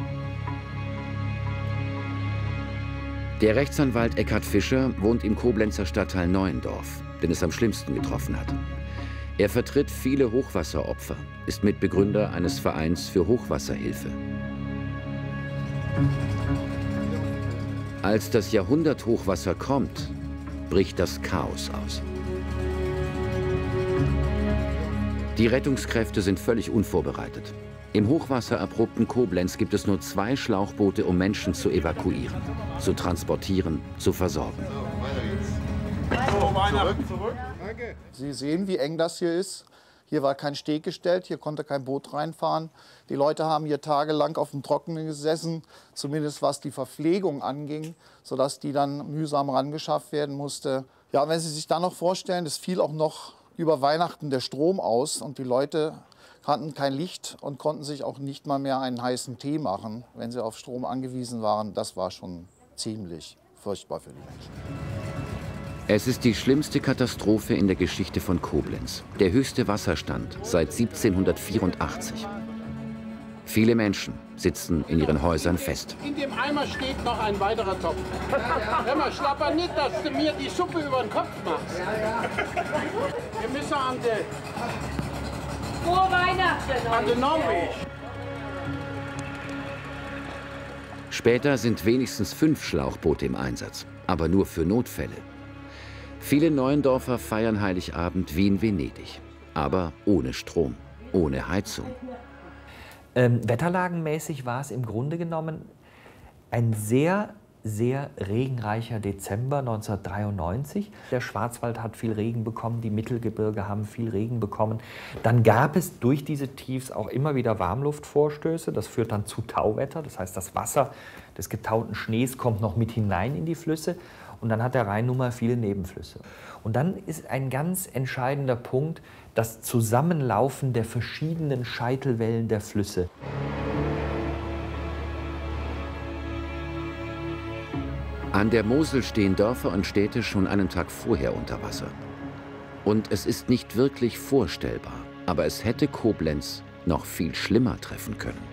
Der Rechtsanwalt Eckhard Fischer wohnt im Koblenzer Stadtteil Neuendorf, den es am schlimmsten getroffen hat. Er vertritt viele Hochwasseropfer, ist Mitbegründer eines Vereins für Hochwasserhilfe. Als das Jahrhunderthochwasser kommt, bricht das Chaos aus. Die Rettungskräfte sind völlig unvorbereitet. Im hochwassererprobten Koblenz gibt es nur zwei Schlauchboote, um Menschen zu evakuieren, zu transportieren, zu versorgen. Sie sehen, wie eng das hier ist. Hier war kein Steg gestellt, hier konnte kein Boot reinfahren. Die Leute haben hier tagelang auf dem Trockenen gesessen, zumindest was die Verpflegung anging, sodass die dann mühsam rangeschafft werden musste. Ja, wenn Sie sich dann noch vorstellen, es fiel auch noch über Weihnachten der Strom aus und die Leute hatten kein Licht und konnten sich auch nicht mal mehr einen heißen Tee machen, wenn sie auf Strom angewiesen waren. Das war schon ziemlich furchtbar für die Menschen. Es ist die schlimmste Katastrophe in der Geschichte von Koblenz. Der höchste Wasserstand seit siebzehnhundertvierundachtzig. Viele Menschen sitzen in ihren Häusern fest. In dem Eimer steht noch ein weiterer Topf. Ja, ja. Hör mal, schlapper nicht, dass du mir die Suppe über den Kopf machst. Ja, ja. Wir müssen an die... Frohe Weihnachten! An die Norwegen. Später sind wenigstens fünf Schlauchboote im Einsatz, aber nur für Notfälle. Viele Neuendorfer feiern Heiligabend wie in Venedig, aber ohne Strom, ohne Heizung. Ähm, wetterlagenmäßig war es im Grunde genommen ein sehr, sehr regenreicher Dezember neunzehnhundertdreiundneunzig. Der Schwarzwald hat viel Regen bekommen, die Mittelgebirge haben viel Regen bekommen. Dann gab es durch diese Tiefs auch immer wieder Warmluftvorstöße. Das führt dann zu Tauwetter, das heißt, das Wasser des getauten Schnees kommt noch mit hinein in die Flüsse. Und dann hat der Rhein nun mal viele Nebenflüsse. Und dann ist ein ganz entscheidender Punkt das Zusammenlaufen der verschiedenen Scheitelwellen der Flüsse. An der Mosel stehen Dörfer und Städte schon einen Tag vorher unter Wasser. Und es ist nicht wirklich vorstellbar, aber es hätte Koblenz noch viel schlimmer treffen können.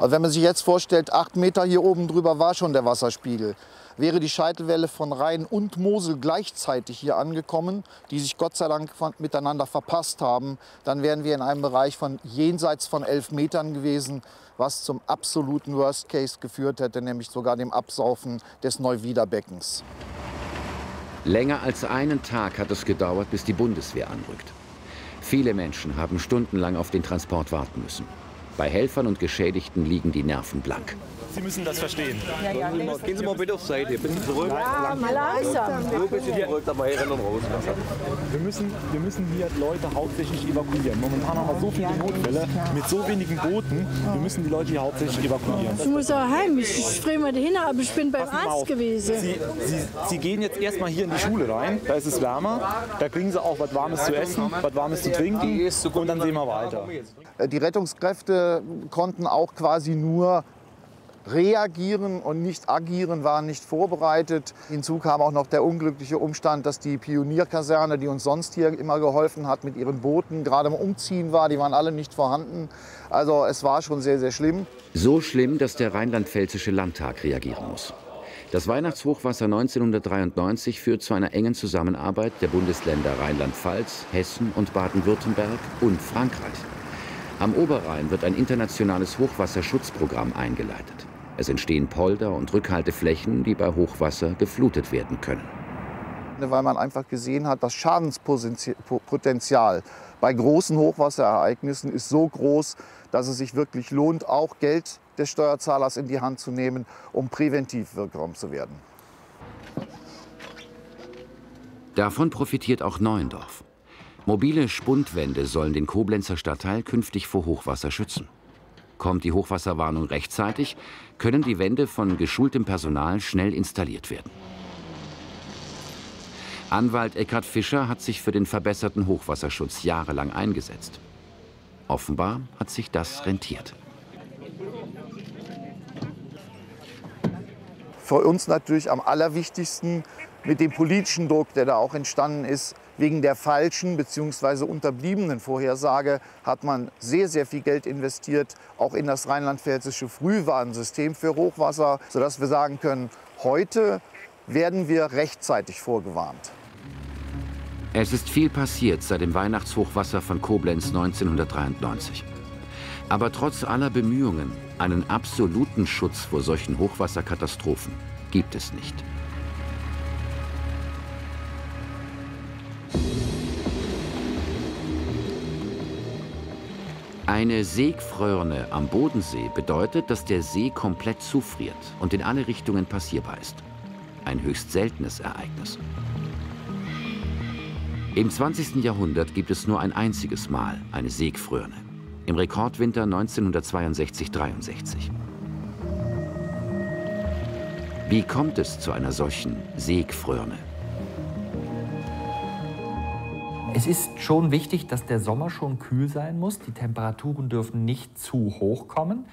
Also wenn man sich jetzt vorstellt, acht Meter hier oben drüber war schon der Wasserspiegel. Wäre die Scheitelwelle von Rhein und Mosel gleichzeitig hier angekommen, die sich Gott sei Dank von, miteinander verpasst haben, dann wären wir in einem Bereich von jenseits von elf Metern gewesen, was zum absoluten Worst Case geführt hätte, nämlich sogar dem Absaufen des Neuwiederbeckens. Länger als einen Tag hat es gedauert, bis die Bundeswehr anrückt. Viele Menschen haben stundenlang auf den Transport warten müssen. Bei Helfern und Geschädigten liegen die Nerven blank. Sie müssen das verstehen. Ja, ja, gehen Sie mal bitte auf Seite, ein bisschen zurück. Ja, mal langsam. Ein bisschen zurück, aber hier rennen und raus. Wir müssen, wir müssen hier Leute hauptsächlich evakuieren. Momentan haben wir so viele Notfälle mit so wenigen Booten. Wir müssen die Leute hier hauptsächlich evakuieren. Ich muss auch heim, ich friere mal dahin, aber ich bin beim Arzt gewesen. Sie, Sie, Sie gehen jetzt erstmal hier in die Schule rein, da ist es wärmer. Da kriegen Sie auch was Warmes zu essen, was Warmes zu trinken und dann sehen wir weiter. Die Rettungskräfte konnten auch quasi nur reagieren und nicht agieren, waren nicht vorbereitet. Hinzu kam auch noch der unglückliche Umstand, dass die Pionierkaserne, die uns sonst hier immer geholfen hat, mit ihren Booten gerade im Umziehen war. Die waren alle nicht vorhanden. Also es war schon sehr, sehr schlimm. So schlimm, dass der rheinland-pfälzische Landtag reagieren muss. Das Weihnachtshochwasser neunzehnhundertdreiundneunzig führt zu einer engen Zusammenarbeit der Bundesländer Rheinland-Pfalz, Hessen und Baden-Württemberg und Frankreich. Am Oberrhein wird ein internationales Hochwasserschutzprogramm eingeleitet. Es entstehen Polder und Rückhalteflächen, die bei Hochwasser geflutet werden können. Weil man einfach gesehen hat, das Schadenspotenzial bei großen Hochwasserereignissen ist so groß, dass es sich wirklich lohnt, auch Geld des Steuerzahlers in die Hand zu nehmen, um präventiv wirksam zu werden. Davon profitiert auch Neuendorf. Mobile Spundwände sollen den Koblenzer Stadtteil künftig vor Hochwasser schützen. Kommt die Hochwasserwarnung rechtzeitig, können die Wände von geschultem Personal schnell installiert werden. Anwalt Eckhard Fischer hat sich für den verbesserten Hochwasserschutz jahrelang eingesetzt. Offenbar hat sich das rentiert. Für uns natürlich am allerwichtigsten mit dem politischen Druck, der da auch entstanden ist. Wegen der falschen bzw. unterbliebenen Vorhersage hat man sehr, sehr viel Geld investiert, auch in das rheinland-pfälzische Frühwarnsystem für Hochwasser, sodass wir sagen können, heute werden wir rechtzeitig vorgewarnt. Es ist viel passiert seit dem Weihnachtshochwasser von Koblenz neunzehnhundertdreiundneunzig. Aber trotz aller Bemühungen, einen absoluten Schutz vor solchen Hochwasserkatastrophen gibt es nicht. Eine Seegfrörne am Bodensee bedeutet, dass der See komplett zufriert und in alle Richtungen passierbar ist. Ein höchst seltenes Ereignis. Im zwanzigsten Jahrhundert gibt es nur ein einziges Mal eine Seegfrörne. Im Rekordwinter neunzehnhundertzweiundsechzig dreiundsechzig. Wie kommt es zu einer solchen Seegfrörne? Es ist schon wichtig, dass der Sommer schon kühl sein muss. Die Temperaturen dürfen nicht zu hoch kommen.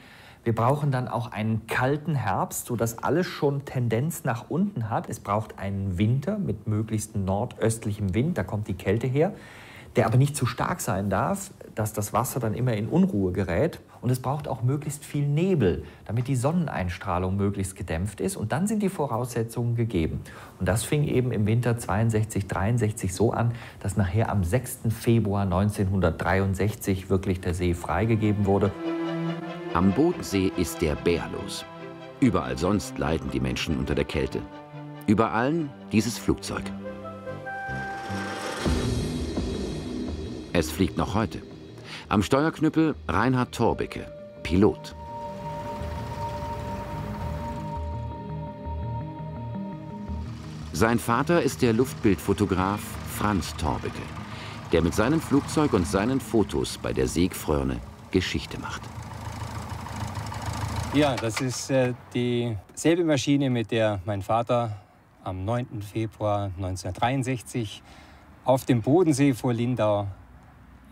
Wir brauchen dann auch einen kalten Herbst, sodass alles schon Tendenz nach unten hat. Es braucht einen Winter mit möglichst nordöstlichem Wind, da kommt die Kälte her, der aber nicht zu stark sein darf, dass das Wasser dann immer in Unruhe gerät. Und es braucht auch möglichst viel Nebel, damit die Sonneneinstrahlung möglichst gedämpft ist. Und dann sind die Voraussetzungen gegeben. Und das fing eben im Winter zweiundsechzig dreiundsechzig so an, dass nachher am sechsten Februar neunzehnhundertdreiundsechzig wirklich der See freigegeben wurde. Am Bodensee ist der Bär los. Überall sonst leiden die Menschen unter der Kälte. Über allen dieses Flugzeug. Es fliegt noch heute. Am Steuerknüppel Reinhard Torbicke, Pilot. Sein Vater ist der Luftbildfotograf Franz Torbicke, der mit seinem Flugzeug und seinen Fotos bei der Seegfrörne Geschichte macht. Ja, das ist äh, dieselbe Maschine, mit der mein Vater am neunten Februar neunzehnhundertdreiundsechzig auf dem Bodensee vor Lindau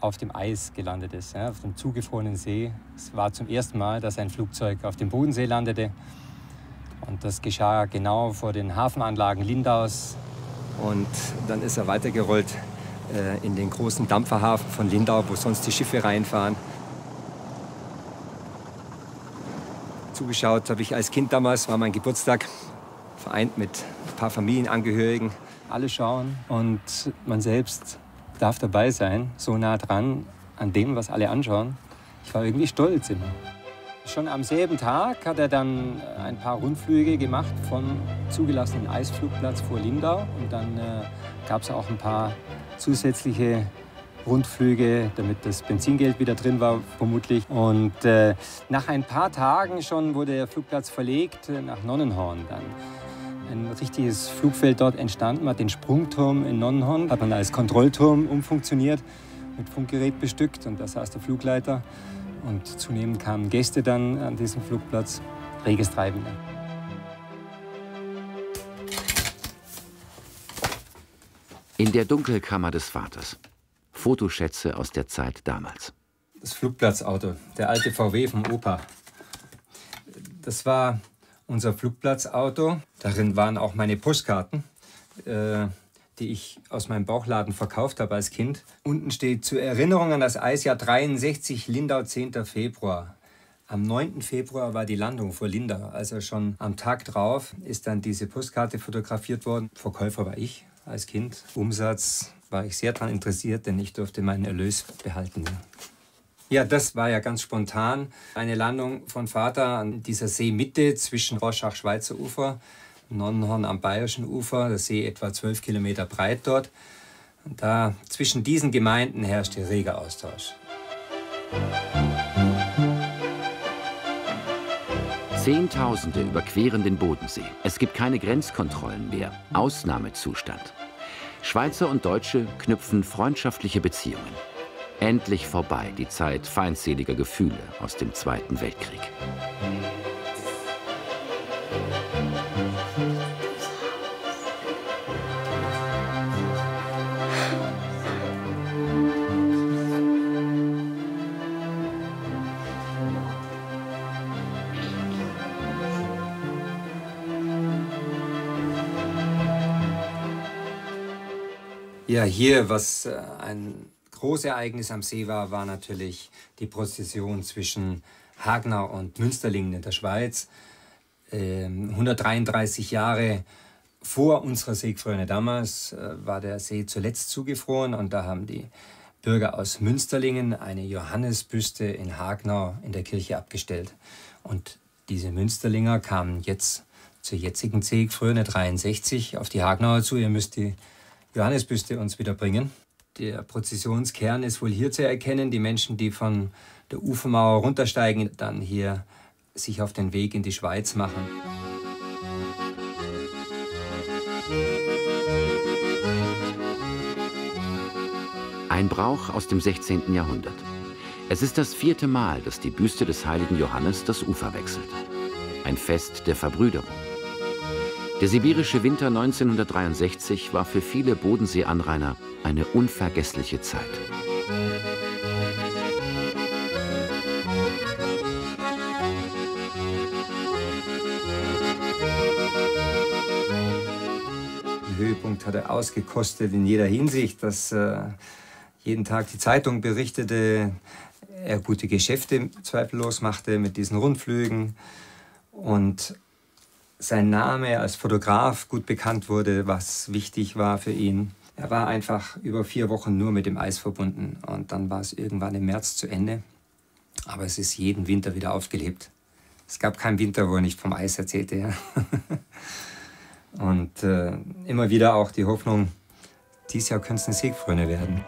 auf dem Eis gelandet ist, ja, auf dem zugefrorenen See. Es war zum ersten Mal, dass ein Flugzeug auf dem Bodensee landete. Und das geschah genau vor den Hafenanlagen Lindaus. Und dann ist er weitergerollt äh, in den großen Dampferhafen von Lindau, wo sonst die Schiffe reinfahren. Zugeschaut habe ich als Kind damals, war mein Geburtstag, vereint mit ein paar Familienangehörigen. Alle schauen und man selbst darf dabei sein, so nah dran an dem, was alle anschauen. Ich war irgendwie stolz immer. Schon am selben Tag hat er dann ein paar Rundflüge gemacht vom zugelassenen Eisflugplatz vor Lindau. Und dann äh, gab es auch ein paar zusätzliche Rundflüge, damit das Benzingeld wieder drin war, vermutlich. Und äh, nach ein paar Tagen schon wurde der Flugplatz verlegt nach Nonnenhorn dann. Ein richtiges Flugfeld dort entstanden. Man hat den Sprungturm in Nonnenhorn, hat man als Kontrollturm umfunktioniert, mit Funkgerät bestückt und da saß der Flugleiter. Und zunehmend kamen Gäste dann an diesem Flugplatz, reges Treiben. In der Dunkelkammer des Vaters. Fotoschätze aus der Zeit damals. Das Flugplatzauto, der alte V W vom Opa. Das war unser Flugplatzauto. Darin waren auch meine Postkarten, äh, die ich aus meinem Bauchladen verkauft habe als Kind. Unten steht zur Erinnerung an das Eisjahr dreiundsechzig, Lindau, zehnten Februar. Am neunten Februar war die Landung vor Lindau. Also schon am Tag drauf ist dann diese Postkarte fotografiert worden. Verkäufer war ich als Kind. Umsatz war ich sehr daran interessiert, denn ich durfte meinen Erlös behalten. Ja, das war ja ganz spontan. Eine Landung von Vater an dieser Seemitte zwischen Rorschach-Schweizer Ufer, Nonnenhorn am bayerischen Ufer, der See etwa zwölf Kilometer breit dort. Und da zwischen diesen Gemeinden herrschte reger Austausch. Zehntausende überqueren den Bodensee. Es gibt keine Grenzkontrollen mehr. Ausnahmezustand. Schweizer und Deutsche knüpfen freundschaftliche Beziehungen. Endlich vorbei die Zeit feindseliger Gefühle aus dem Zweiten Weltkrieg. Ja, hier, was ein Großereignis am See war, war natürlich die Prozession zwischen Hagnau und Münsterlingen in der Schweiz. hundertdreiunddreißig Jahre vor unserer Seegfröne damals war der See zuletzt zugefroren und da haben die Bürger aus Münsterlingen eine Johannesbüste in Hagnau in der Kirche abgestellt. Und diese Münsterlinger kamen jetzt zur jetzigen Seegfröne dreiundsechzig auf die Hagnauer zu. Ihr müsst die Johannesbüste uns wieder bringen. Der Prozessionskern ist wohl hier zu erkennen. Die Menschen, die von der Ufermauer runtersteigen, dann hier sich auf den Weg in die Schweiz machen. Ein Brauch aus dem sechzehnten Jahrhundert. Es ist das vierte Mal, dass die Büste des heiligen Johannes das Ufer wechselt. Ein Fest der Verbrüderung. Der sibirische Winter neunzehnhundertdreiundsechzig war für viele Bodenseeanrainer eine unvergessliche Zeit. Den Höhepunkt hat er ausgekostet in jeder Hinsicht, dass äh, jeden Tag die Zeitung berichtete, er gute Geschäfte zweifellos machte mit diesen Rundflügen und sein Name als Fotograf gut bekannt wurde, was wichtig war für ihn. Er war einfach über vier Wochen nur mit dem Eis verbunden und dann war es irgendwann im März zu Ende. Aber es ist jeden Winter wieder aufgelebt. Es gab keinen Winter, wo er nicht vom Eis erzählte. Ja. Und äh, immer wieder auch die Hoffnung, dieses Jahr könnte es eine Seegfröne werden.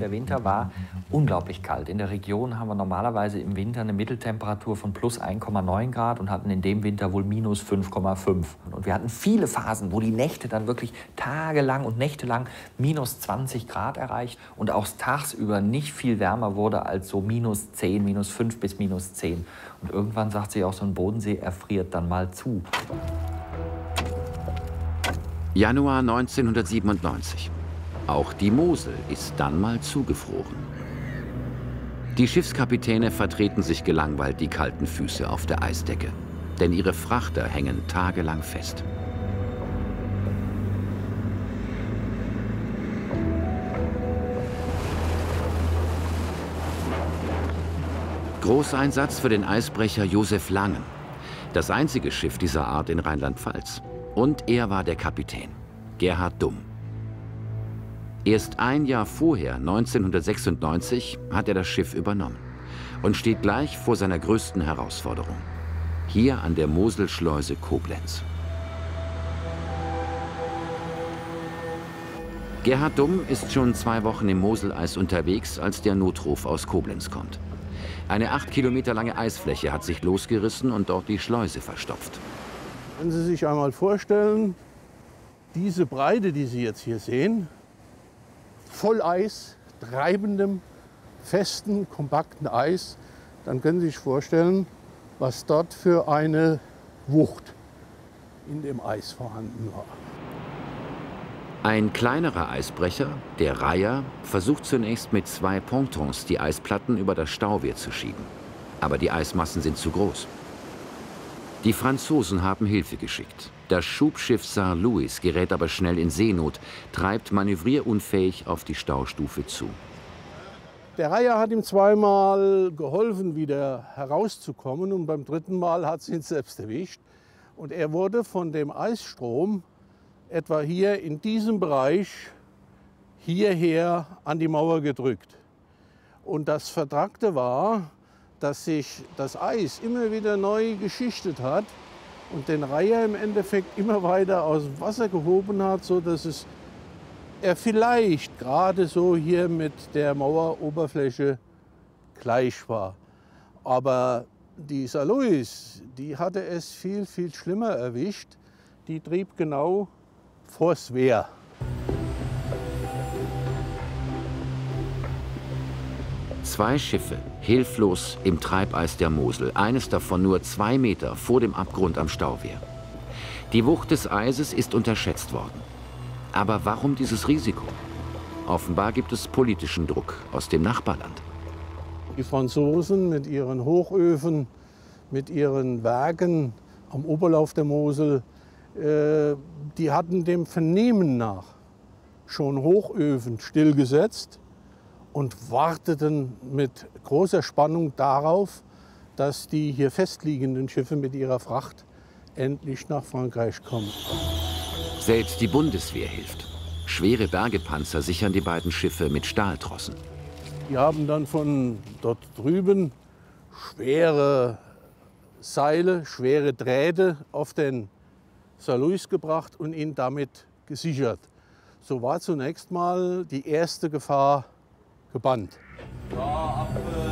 Der Winter war unglaublich kalt. In der Region haben wir normalerweise im Winter eine Mitteltemperatur von plus eins Komma neun Grad und hatten in dem Winter wohl minus fünf Komma fünf. Und wir hatten viele Phasen, wo die Nächte dann wirklich tagelang und nächtelang minus zwanzig Grad erreicht und auch tagsüber nicht viel wärmer wurde als so minus zehn, minus fünf bis minus zehn. Und irgendwann sagt sich auch, so ein Bodensee erfriert dann mal zu. Januar neunzehnhundertsiebenundneunzig. Auch die Mosel ist dann mal zugefroren. Die Schiffskapitäne vertreten sich gelangweilt die kalten Füße auf der Eisdecke, denn ihre Frachter hängen tagelang fest. Großeinsatz für den Eisbrecher Josef Langen, das einzige Schiff dieser Art in Rheinland-Pfalz. Und er war der Kapitän, Gerhard Dumm. Erst ein Jahr vorher, neunzehnhundertsechsundneunzig, hat er das Schiff übernommen und steht gleich vor seiner größten Herausforderung. Hier an der Moselschleuse Koblenz. Gerhard Dumm ist schon zwei Wochen im Moseleis unterwegs, als der Notruf aus Koblenz kommt. Eine acht Kilometer lange Eisfläche hat sich losgerissen und dort die Schleuse verstopft. Wenn Sie sich einmal vorstellen, diese Breite, die Sie jetzt hier sehen, voll Eis, treibendem, festen, kompakten Eis, dann können Sie sich vorstellen, was dort für eine Wucht in dem Eis vorhanden war. Ein kleinerer Eisbrecher, der Reiher, versucht zunächst mit zwei Pontons die Eisplatten über das Stauwehr zu schieben. Aber die Eismassen sind zu groß. Die Franzosen haben Hilfe geschickt. Das Schubschiff Saint-Louis gerät aber schnell in Seenot, treibt manövrierunfähig auf die Staustufe zu. Der Reiher hat ihm zweimal geholfen, wieder herauszukommen. Und beim dritten Mal hat es ihn selbst erwischt. Und er wurde von dem Eisstrom etwa hier in diesem Bereich hierher an die Mauer gedrückt. Und das Vertragte war, dass sich das Eis immer wieder neu geschichtet hat und den Reiher im Endeffekt immer weiter aus dem Wasser gehoben hat, sodass es er vielleicht gerade so hier mit der Maueroberfläche gleich war. Aber Die Saint-Louis, die hatte es viel, viel schlimmer erwischt. Die trieb genau vors Wehr. Zwei Schiffe, hilflos im Treibeis der Mosel, eines davon nur zwei Meter vor dem Abgrund am Stauwehr. Die Wucht des Eises ist unterschätzt worden. Aber warum dieses Risiko? Offenbar gibt es politischen Druck aus dem Nachbarland. Die Franzosen mit ihren Hochöfen, mit ihren Werken am Oberlauf der Mosel, äh, die hatten dem Vernehmen nach schon Hochöfen stillgesetzt und warteten mit großer Spannung darauf, dass die hier festliegenden Schiffe mit ihrer Fracht endlich nach Frankreich kommen. Selbst die Bundeswehr hilft. Schwere Bergepanzer sichern die beiden Schiffe mit Stahltrossen. Die haben dann von dort drüben schwere Seile, schwere Drähte auf den Saint-Louis gebracht und ihn damit gesichert. So war zunächst mal die erste Gefahr gebannt. Ja, ab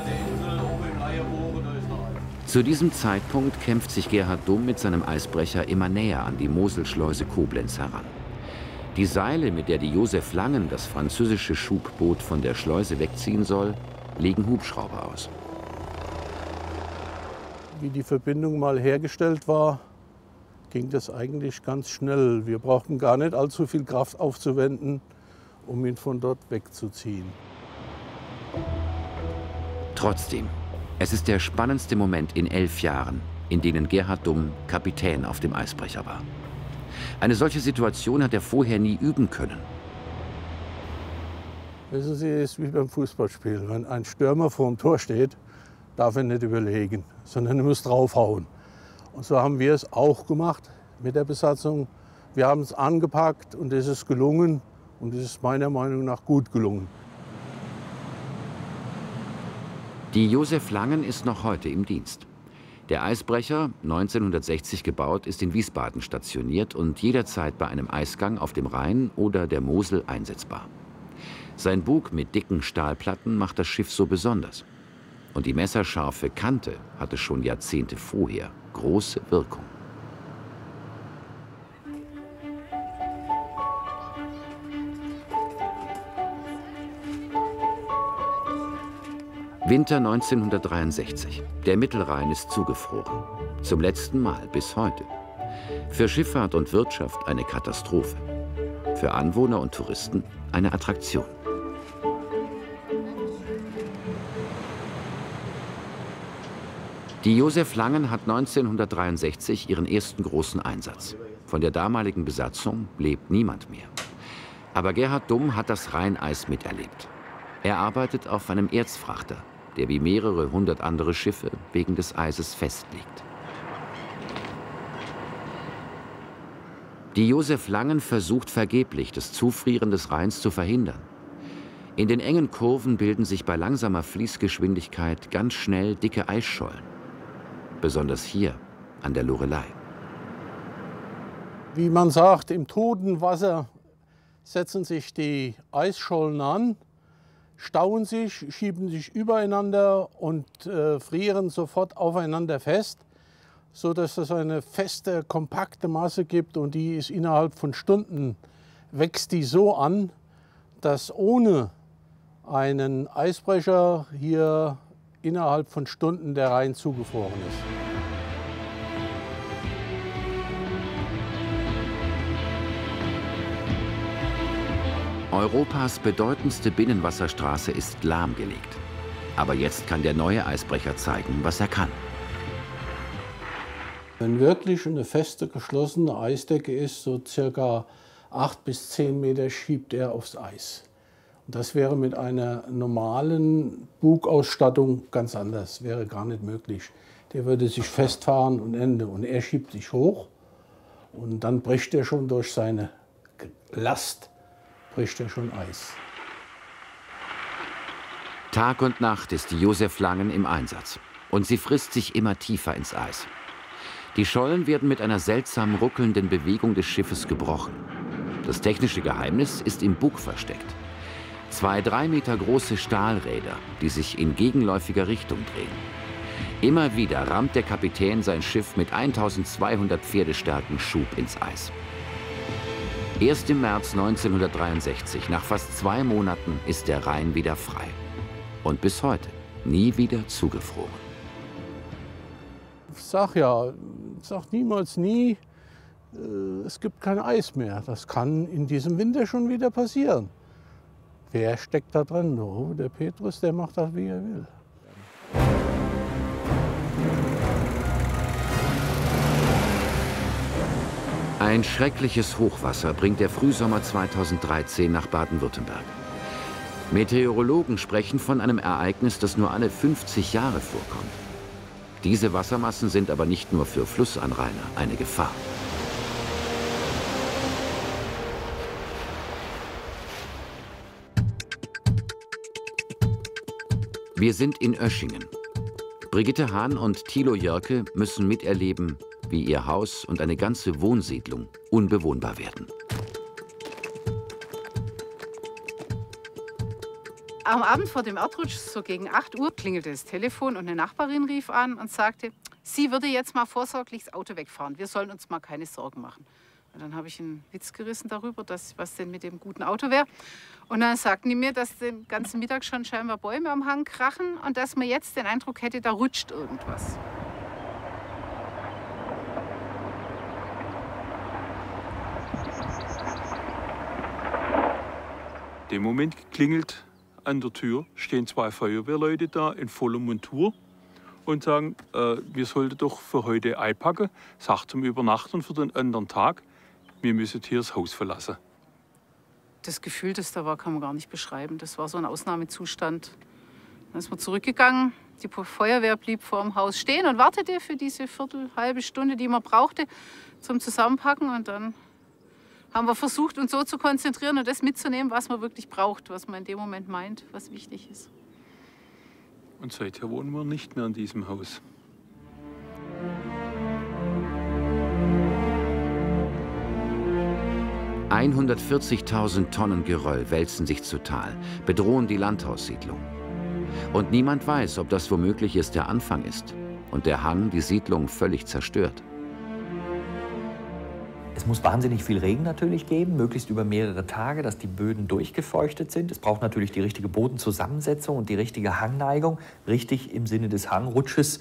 der Insel oben im Leierbogen, da ist noch ein. Zu diesem Zeitpunkt kämpft sich Gerhard Dumm mit seinem Eisbrecher immer näher an die Moselschleuse Koblenz heran. Die Seile, mit der die Josef Langen das französische Schubboot von der Schleuse wegziehen soll, legen Hubschrauber aus. Wie die Verbindung mal hergestellt war, ging das eigentlich ganz schnell. Wir brauchten gar nicht allzu viel Kraft aufzuwenden, um ihn von dort wegzuziehen. Trotzdem, es ist der spannendste Moment in elf Jahren, in denen Gerhard Dumm Kapitän auf dem Eisbrecher war. Eine solche Situation hat er vorher nie üben können. Wissen Sie, es ist wie beim Fußballspiel. Wenn ein Stürmer vor dem Tor steht, darf er nicht überlegen, sondern er muss draufhauen. Und so haben wir es auch gemacht mit der Besatzung. Wir haben es angepackt und es ist gelungen. Und es ist meiner Meinung nach gut gelungen. Die Josef Langen ist noch heute im Dienst. Der Eisbrecher, neunzehnhundertsechzig gebaut, ist in Wiesbaden stationiert und jederzeit bei einem Eisgang auf dem Rhein oder der Mosel einsetzbar. Sein Bug mit dicken Stahlplatten macht das Schiff so besonders. Und die messerscharfe Kante hatte schon Jahrzehnte vorher große Wirkung. Winter neunzehnhundertdreiundsechzig. Der Mittelrhein ist zugefroren. Zum letzten Mal bis heute. Für Schifffahrt und Wirtschaft eine Katastrophe. Für Anwohner und Touristen eine Attraktion. Die Josef Langen hat neunzehnhundertdreiundsechzig ihren ersten großen Einsatz. Von der damaligen Besatzung lebt niemand mehr. Aber Gerhard Dumm hat das Rheineis miterlebt. Er arbeitet auf einem Erzfrachter, der wie mehrere hundert andere Schiffe wegen des Eises festliegt. Die Josef Langen versucht vergeblich, das Zufrieren des Rheins zu verhindern. In den engen Kurven bilden sich bei langsamer Fließgeschwindigkeit ganz schnell dicke Eisschollen. Besonders hier an der Lorelei. Wie man sagt, im toten Wasser setzen sich die Eisschollen an, stauen sich, schieben sich übereinander und äh, frieren sofort aufeinander fest, sodass es eine feste, kompakte Masse gibt. Und die ist innerhalb von Stunden, wächst die so an, dass ohne einen Eisbrecher hier innerhalb von Stunden der Rhein zugefroren ist. Europas bedeutendste Binnenwasserstraße ist lahmgelegt. Aber jetzt kann der neue Eisbrecher zeigen, was er kann. Wenn wirklich eine feste, geschlossene Eisdecke ist, so circa acht bis zehn Meter schiebt er aufs Eis. Und das wäre mit einer normalen Bugausstattung ganz anders, wäre gar nicht möglich. Der würde sich festfahren und Ende. Und er schiebt sich hoch und dann bricht er schon durch seine Last. bricht er schon Eis. Tag und Nacht ist die Josef Langen im Einsatz. Und sie frisst sich immer tiefer ins Eis. Die Schollen werden mit einer seltsam ruckelnden Bewegung des Schiffes gebrochen. Das technische Geheimnis ist im Bug versteckt. Zwei, drei Meter große Stahlräder, die sich in gegenläufiger Richtung drehen. Immer wieder rammt der Kapitän sein Schiff mit eintausendzweihundert Pferdestärken Schub ins Eis. Erst im März neunzehnhundertdreiundsechzig, nach fast zwei Monaten, ist der Rhein wieder frei. Und bis heute nie wieder zugefroren. Ich sag ja, ich sag niemals nie, es gibt kein Eis mehr. Das kann in diesem Winter schon wieder passieren. Wer steckt da drin? Oh, der Petrus, der macht das, wie er will. Ein schreckliches Hochwasser bringt der Frühsommer zweitausenddreizehn nach Baden-Württemberg. Meteorologen sprechen von einem Ereignis, das nur alle fünfzig Jahre vorkommt. Diese Wassermassen sind aber nicht nur für Flussanrainer eine Gefahr. Wir sind in Öschingen. Brigitte Hahn und Thilo Jörke müssen miterleben, wie ihr Haus und eine ganze Wohnsiedlung unbewohnbar werden. Am Abend vor dem Erdrutsch, so gegen acht Uhr, klingelte das Telefon und eine Nachbarin rief an und sagte, sie würde jetzt mal vorsorglich das Auto wegfahren, wir sollen uns mal keine Sorgen machen. Und dann habe ich einen Witz gerissen darüber, dass, was denn mit dem guten Auto wäre. Und dann sagten die mir, dass den ganzen Mittag schon scheinbar Bäume am Hang krachen und dass man jetzt den Eindruck hätte, da rutscht irgendwas. In dem Moment klingelt an der Tür, stehen zwei Feuerwehrleute da in voller Montur und sagen, äh, wir sollten doch für heute einpacken, Sach zum Übernachten für den anderen Tag, wir müssen hier das Haus verlassen. Das Gefühl, das da war, kann man gar nicht beschreiben. Das war so ein Ausnahmezustand. Dann ist man zurückgegangen, die Feuerwehr blieb vor dem Haus stehen und wartete für diese Viertel, halbe Stunde, die man brauchte, zum Zusammenpacken, und dann haben wir versucht, uns so zu konzentrieren und das mitzunehmen, was man wirklich braucht, was man in dem Moment meint, was wichtig ist. Und seither wohnen wir nicht mehr in diesem Haus. hundertvierzigtausend Tonnen Geröll wälzen sich zu Tal, bedrohen die Landhaussiedlung. Und niemand weiß, ob das womöglich erst der Anfang ist und der Hang die Siedlung völlig zerstört. Es muss wahnsinnig viel Regen natürlich geben, möglichst über mehrere Tage, dass die Böden durchgefeuchtet sind. Es braucht natürlich die richtige Bodenzusammensetzung und die richtige Hangneigung, richtig im Sinne des Hangrutsches.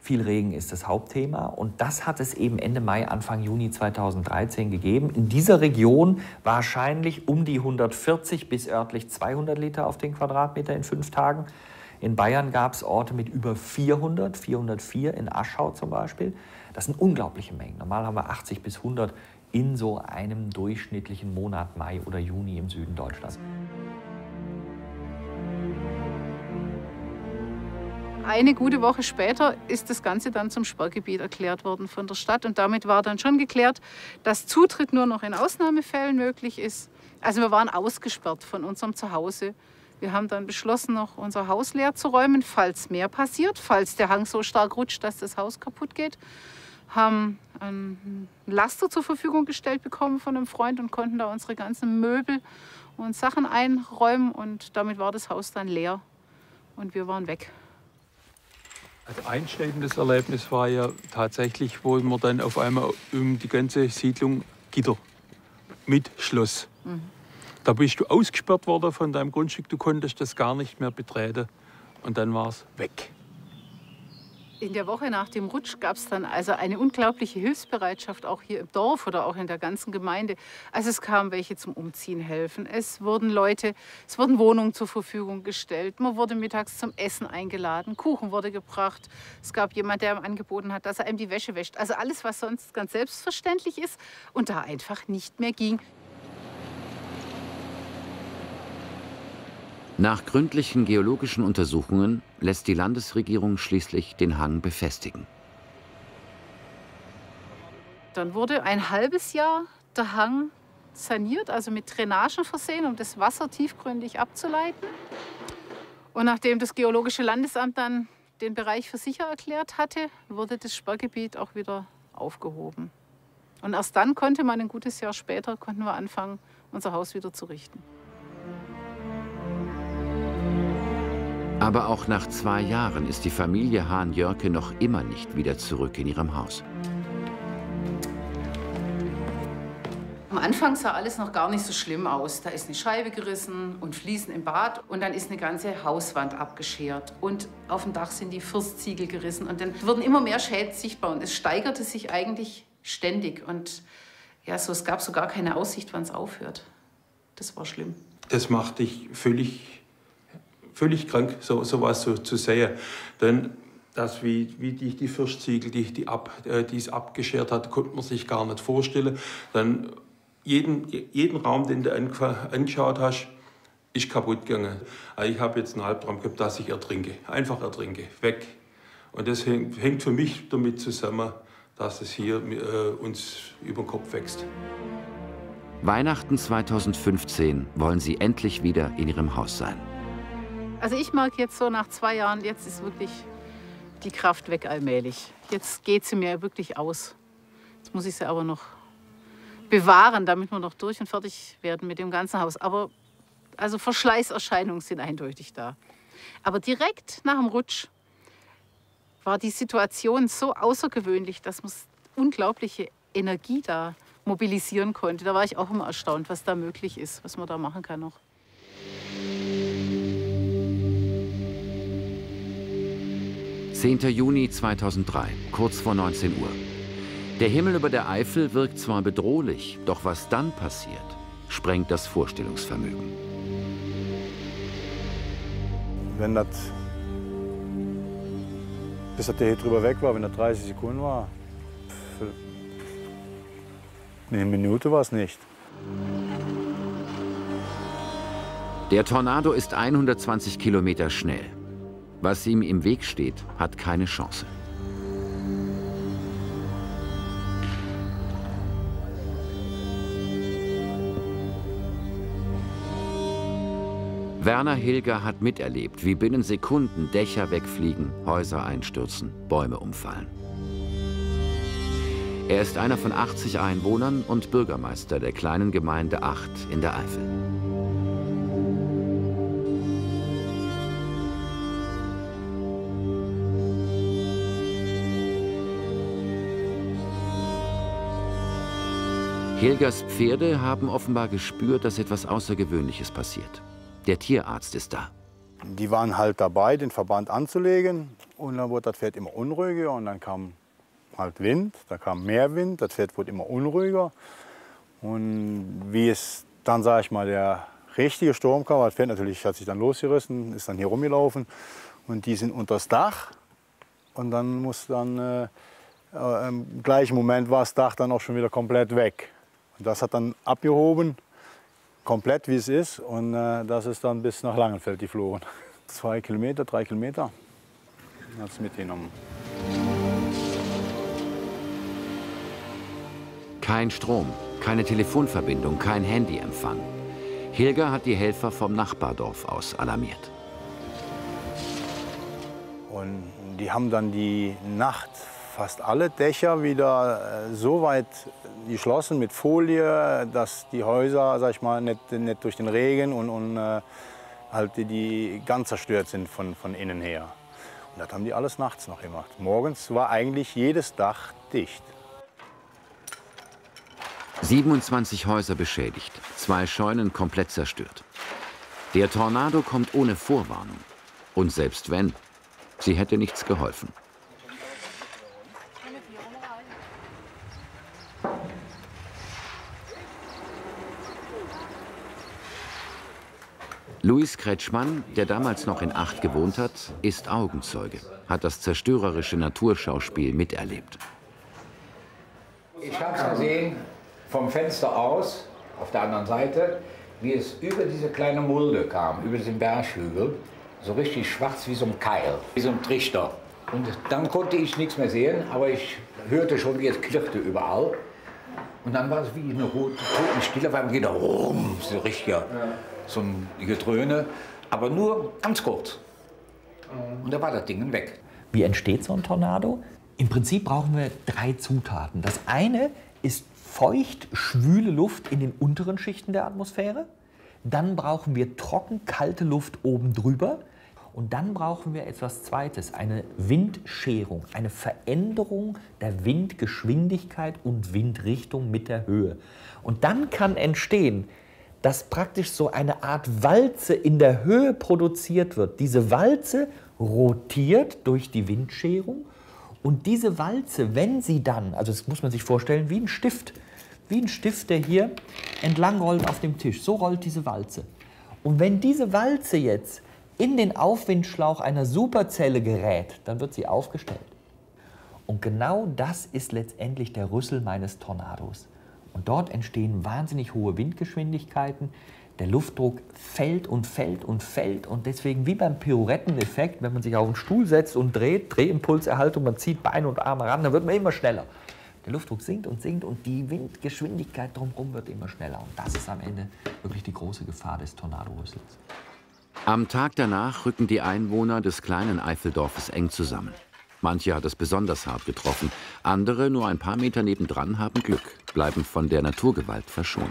Viel Regen ist das Hauptthema und das hat es eben Ende Mai, Anfang Juni zweitausenddreizehn gegeben. In dieser Region wahrscheinlich um die hundertvierzig bis örtlich zweihundert Liter auf den Quadratmeter in fünf Tagen. In Bayern gab es Orte mit über vierhundert, vierhundertvier in Aschau zum Beispiel. Das sind unglaubliche Mengen. Normal haben wir achtzig bis hundert in so einem durchschnittlichen Monat Mai oder Juni im Süden Deutschlands. Eine gute Woche später ist das Ganze dann zum Sperrgebiet erklärt worden von der Stadt. Und damit war dann schon geklärt, dass Zutritt nur noch in Ausnahmefällen möglich ist. Also wir waren ausgesperrt von unserem Zuhause. Wir haben dann beschlossen, noch unser Haus leer zu räumen, falls mehr passiert, falls der Hang so stark rutscht, dass das Haus kaputt geht. Haben einen Laster zur Verfügung gestellt bekommen von einem Freund und konnten da unsere ganzen Möbel und Sachen einräumen. Und damit war das Haus dann leer und wir waren weg. Ein einschneidendes Erlebnis war ja tatsächlich, wo wir dann auf einmal um die ganze Siedlung Gitter mit Schloss. Mhm. Da bist du ausgesperrt worden von deinem Grundstück, du konntest das gar nicht mehr betreten und dann war es weg. In der Woche nach dem Rutsch gab es dann also eine unglaubliche Hilfsbereitschaft, auch hier im Dorf oder auch in der ganzen Gemeinde. Also es kamen welche zum Umziehen helfen, es wurden Leute, es wurden Wohnungen zur Verfügung gestellt, man wurde mittags zum Essen eingeladen, Kuchen wurde gebracht, es gab jemanden, der ihm angeboten hat, dass er einem die Wäsche wäscht. Also alles, was sonst ganz selbstverständlich ist und da einfach nicht mehr ging. Nach gründlichen geologischen Untersuchungen lässt die Landesregierung schließlich den Hang befestigen. Dann wurde ein halbes Jahr der Hang saniert, also mit Drainagen versehen, um das Wasser tiefgründig abzuleiten. Und nachdem das Geologische Landesamt dann den Bereich für sicher erklärt hatte, wurde das Sperrgebiet auch wieder aufgehoben. Und erst dann konnte man ein gutes Jahr später konnten wir anfangen, unser Haus wieder zu richten. Aber auch nach zwei Jahren ist die Familie Hahn-Jörke noch immer nicht wieder zurück in ihrem Haus. Am Anfang sah alles noch gar nicht so schlimm aus. Da ist eine Scheibe gerissen und Fliesen im Bad und dann ist eine ganze Hauswand abgeschert. Und auf dem Dach sind die Firstziegel gerissen und dann wurden immer mehr Schäden sichtbar. Und es steigerte sich eigentlich ständig. Und ja, so, es gab so gar keine Aussicht, wann es aufhört. Das war schlimm. Das machte ich völlig, völlig krank, so, so was so zu sehen. Denn das, wie, wie die, die Firstziegel, die, die, ab, die es abgeschert hat, konnte man sich gar nicht vorstellen. Dann Jeden, jeden Raum, den du angeschaut hast, ist kaputt gegangen. Also ich habe jetzt einen Albtraum gehabt, dass ich ertrinke. Einfach ertrinke, weg. Und das hängt für mich damit zusammen, dass es hier äh, uns über den Kopf wächst. Weihnachten zweitausendfünfzehn wollen sie endlich wieder in ihrem Haus sein. Also ich merke jetzt so nach zwei Jahren, jetzt ist wirklich die Kraft weg allmählich. Jetzt geht sie mir wirklich aus. Jetzt muss ich sie aber noch bewahren, damit wir noch durch und fertig werden mit dem ganzen Haus. Aber also Verschleißerscheinungen sind eindeutig da. Aber direkt nach dem Rutsch war die Situation so außergewöhnlich, dass man unglaubliche Energie da mobilisieren konnte. Da war ich auch immer erstaunt, was da möglich ist, was man da machen kann noch. zehnter Juni zweitausenddrei, kurz vor neunzehn Uhr. Der Himmel über der Eifel wirkt zwar bedrohlich, doch was dann passiert, sprengt das Vorstellungsvermögen. Wenn das, bis der hier drüber weg war, wenn das dreißig Sekunden war, eine Minute war es nicht. Der Tornado ist hundertzwanzig Kilometer schnell. Was ihm im Weg steht, hat keine Chance. Werner Hilger hat miterlebt, wie binnen Sekunden Dächer wegfliegen, Häuser einstürzen, Bäume umfallen. Er ist einer von achtzig Einwohnern und Bürgermeister der kleinen Gemeinde Acht in der Eifel. Hilgers Pferde haben offenbar gespürt, dass etwas Außergewöhnliches passiert. Der Tierarzt ist da. Die waren halt dabei, den Verband anzulegen. Und dann wurde das Pferd immer unruhiger. Und dann kam halt Wind, da kam mehr Wind. Das Pferd wurde immer unruhiger. Und wie es dann, sage ich mal, der richtige Sturm kam, das Pferd natürlich hat sich dann losgerissen, ist dann hier rumgelaufen. Und die sind unters Dach. Und dann muss dann, äh, äh, im gleichen Moment war das Dach dann auch schon wieder komplett weg. Und das hat dann abgehoben. Komplett, wie es ist. Und äh, das ist dann bis nach Langenfeld geflogen. Zwei Kilometer, drei Kilometer hat es mitgenommen. Kein Strom, keine Telefonverbindung, kein Handyempfang. Hilger hat die Helfer vom Nachbardorf aus alarmiert. Und die haben dann die Nacht fast alle Dächer wieder so weit geschlossen mit Folie, dass die Häuser, sag ich mal, nicht, nicht durch den Regen und, und äh, halt die, die ganz zerstört sind von, von innen her. Und das haben die alles nachts noch gemacht. Morgens war eigentlich jedes Dach dicht. siebenundzwanzig Häuser beschädigt, zwei Scheunen komplett zerstört. Der Tornado kommt ohne Vorwarnung. Und selbst wenn, sie hätte nichts geholfen. Luis Kretschmann, der damals noch in Acht gewohnt hat, ist Augenzeuge, hat das zerstörerische Naturschauspiel miterlebt. Ich habe es gesehen vom Fenster aus, auf der anderen Seite, wie es über diese kleine Mulde kam, über diesen Berghügel, so richtig schwarz wie so ein Keil, wie so ein Trichter. Und dann konnte ich nichts mehr sehen, aber ich hörte schon, wie es klirrte überall. Und dann war es wie eine Totenstille, weil man geht da rum, so richtig. So ein Getröne, aber nur ganz kurz. Und da war das Ding weg. Wie entsteht so ein Tornado? Im Prinzip brauchen wir drei Zutaten. Das eine ist feucht, schwüle Luft in den unteren Schichten der Atmosphäre. Dann brauchen wir trocken, kalte Luft oben drüber. Und dann brauchen wir etwas Zweites, eine Windscherung, eine Veränderung der Windgeschwindigkeit und Windrichtung mit der Höhe. Und dann kann entstehen, dass praktisch so eine Art Walze in der Höhe produziert wird. Diese Walze rotiert durch die Windscherung und diese Walze, wenn sie dann, also das muss man sich vorstellen wie ein Stift, wie ein Stift, der hier entlang rollt auf dem Tisch, so rollt diese Walze. Und wenn diese Walze jetzt in den Aufwindschlauch einer Superzelle gerät, dann wird sie aufgestellt. Und genau das ist letztendlich der Rüssel meines Tornados. Und dort entstehen wahnsinnig hohe Windgeschwindigkeiten. Der Luftdruck fällt und fällt und fällt. Und deswegen, wie beim Pirouetteneffekt, wenn man sich auf einen Stuhl setzt und dreht, Drehimpulserhaltung, man zieht Beine und Arme ran, dann wird man immer schneller. Der Luftdruck sinkt und sinkt und die Windgeschwindigkeit drumherum wird immer schneller. Und das ist am Ende wirklich die große Gefahr des Tornadorüssels. Am Tag danach rücken die Einwohner des kleinen Eifeldorfes eng zusammen. Manche hat es besonders hart getroffen, andere nur ein paar Meter nebendran haben Glück, bleiben von der Naturgewalt verschont.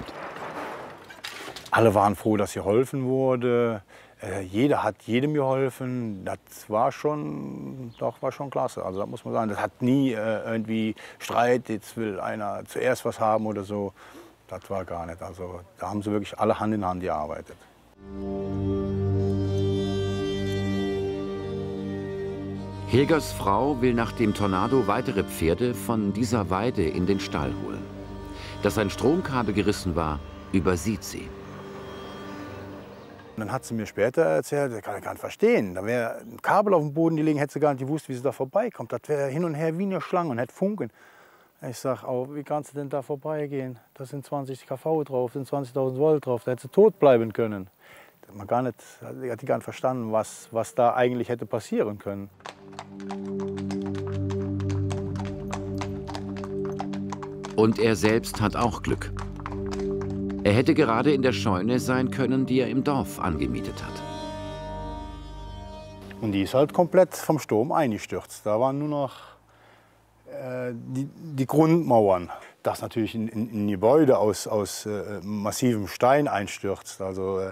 Alle waren froh, dass geholfen wurde. Äh, jeder hat jedem geholfen. Das war schon, doch, war schon klasse. Also das muss man sagen. Das hat nie äh, irgendwie Streit, jetzt will einer zuerst was haben oder so. Das war gar nicht. Also da haben sie wirklich alle Hand in Hand gearbeitet. Hegers Frau will nach dem Tornado weitere Pferde von dieser Weide in den Stall holen. Dass ein Stromkabel gerissen war, übersieht sie. Und dann hat sie mir später erzählt, das kann ich gar nicht verstehen. Da wäre ein Kabel auf dem Boden gelegen, hätte sie gar nicht gewusst, wie sie da vorbeikommt. Das wäre hin und her wie eine Schlange und hätte Funken. Ich sage, oh, wie kannst du denn da vorbeigehen? Da sind zwanzig Kilovolt drauf, sind zwanzigtausend Volt drauf, da hätte sie tot bleiben können. Das hat man gar nicht, hat die gar nicht verstanden, was, was da eigentlich hätte passieren können. Und er selbst hat auch Glück. Er hätte gerade in der Scheune sein können, die er im Dorf angemietet hat. Und die ist halt komplett vom Sturm eingestürzt. Da waren nur noch äh, die, die Grundmauern. Dass natürlich ein, ein Gebäude aus, aus äh, massivem Stein einstürzt, also äh,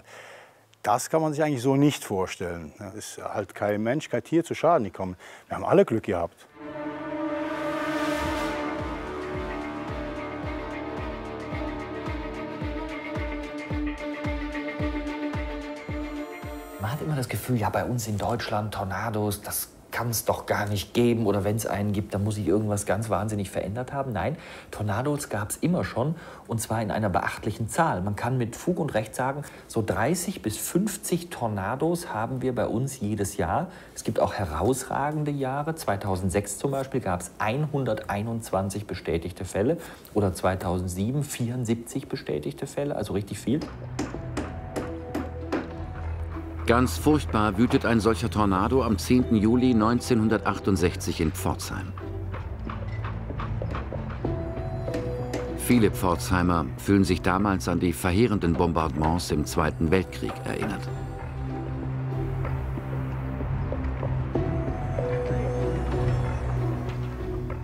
das kann man sich eigentlich so nicht vorstellen. Da ist halt kein Mensch, kein Tier zu Schaden gekommen. Wir haben alle Glück gehabt. Man hat immer das Gefühl, ja, bei uns in Deutschland Tornados, das kann es doch gar nicht geben. Oder wenn es einen gibt, dann muss sich irgendwas ganz wahnsinnig verändert haben. Nein, Tornados gab es immer schon, und zwar in einer beachtlichen Zahl. Man kann mit Fug und Recht sagen, so dreißig bis fünfzig Tornados haben wir bei uns jedes Jahr. Es gibt auch herausragende Jahre. zweitausendsechs zum Beispiel gab es hunderteinundzwanzig bestätigte Fälle oder zweitausendsieben vierundsiebzig bestätigte Fälle, also richtig viel. Ganz furchtbar wütet ein solcher Tornado am zehnten Juli neunzehnhundertachtundsechzig in Pforzheim. Viele Pforzheimer fühlen sich damals an die verheerenden Bombardements im Zweiten Weltkrieg erinnert.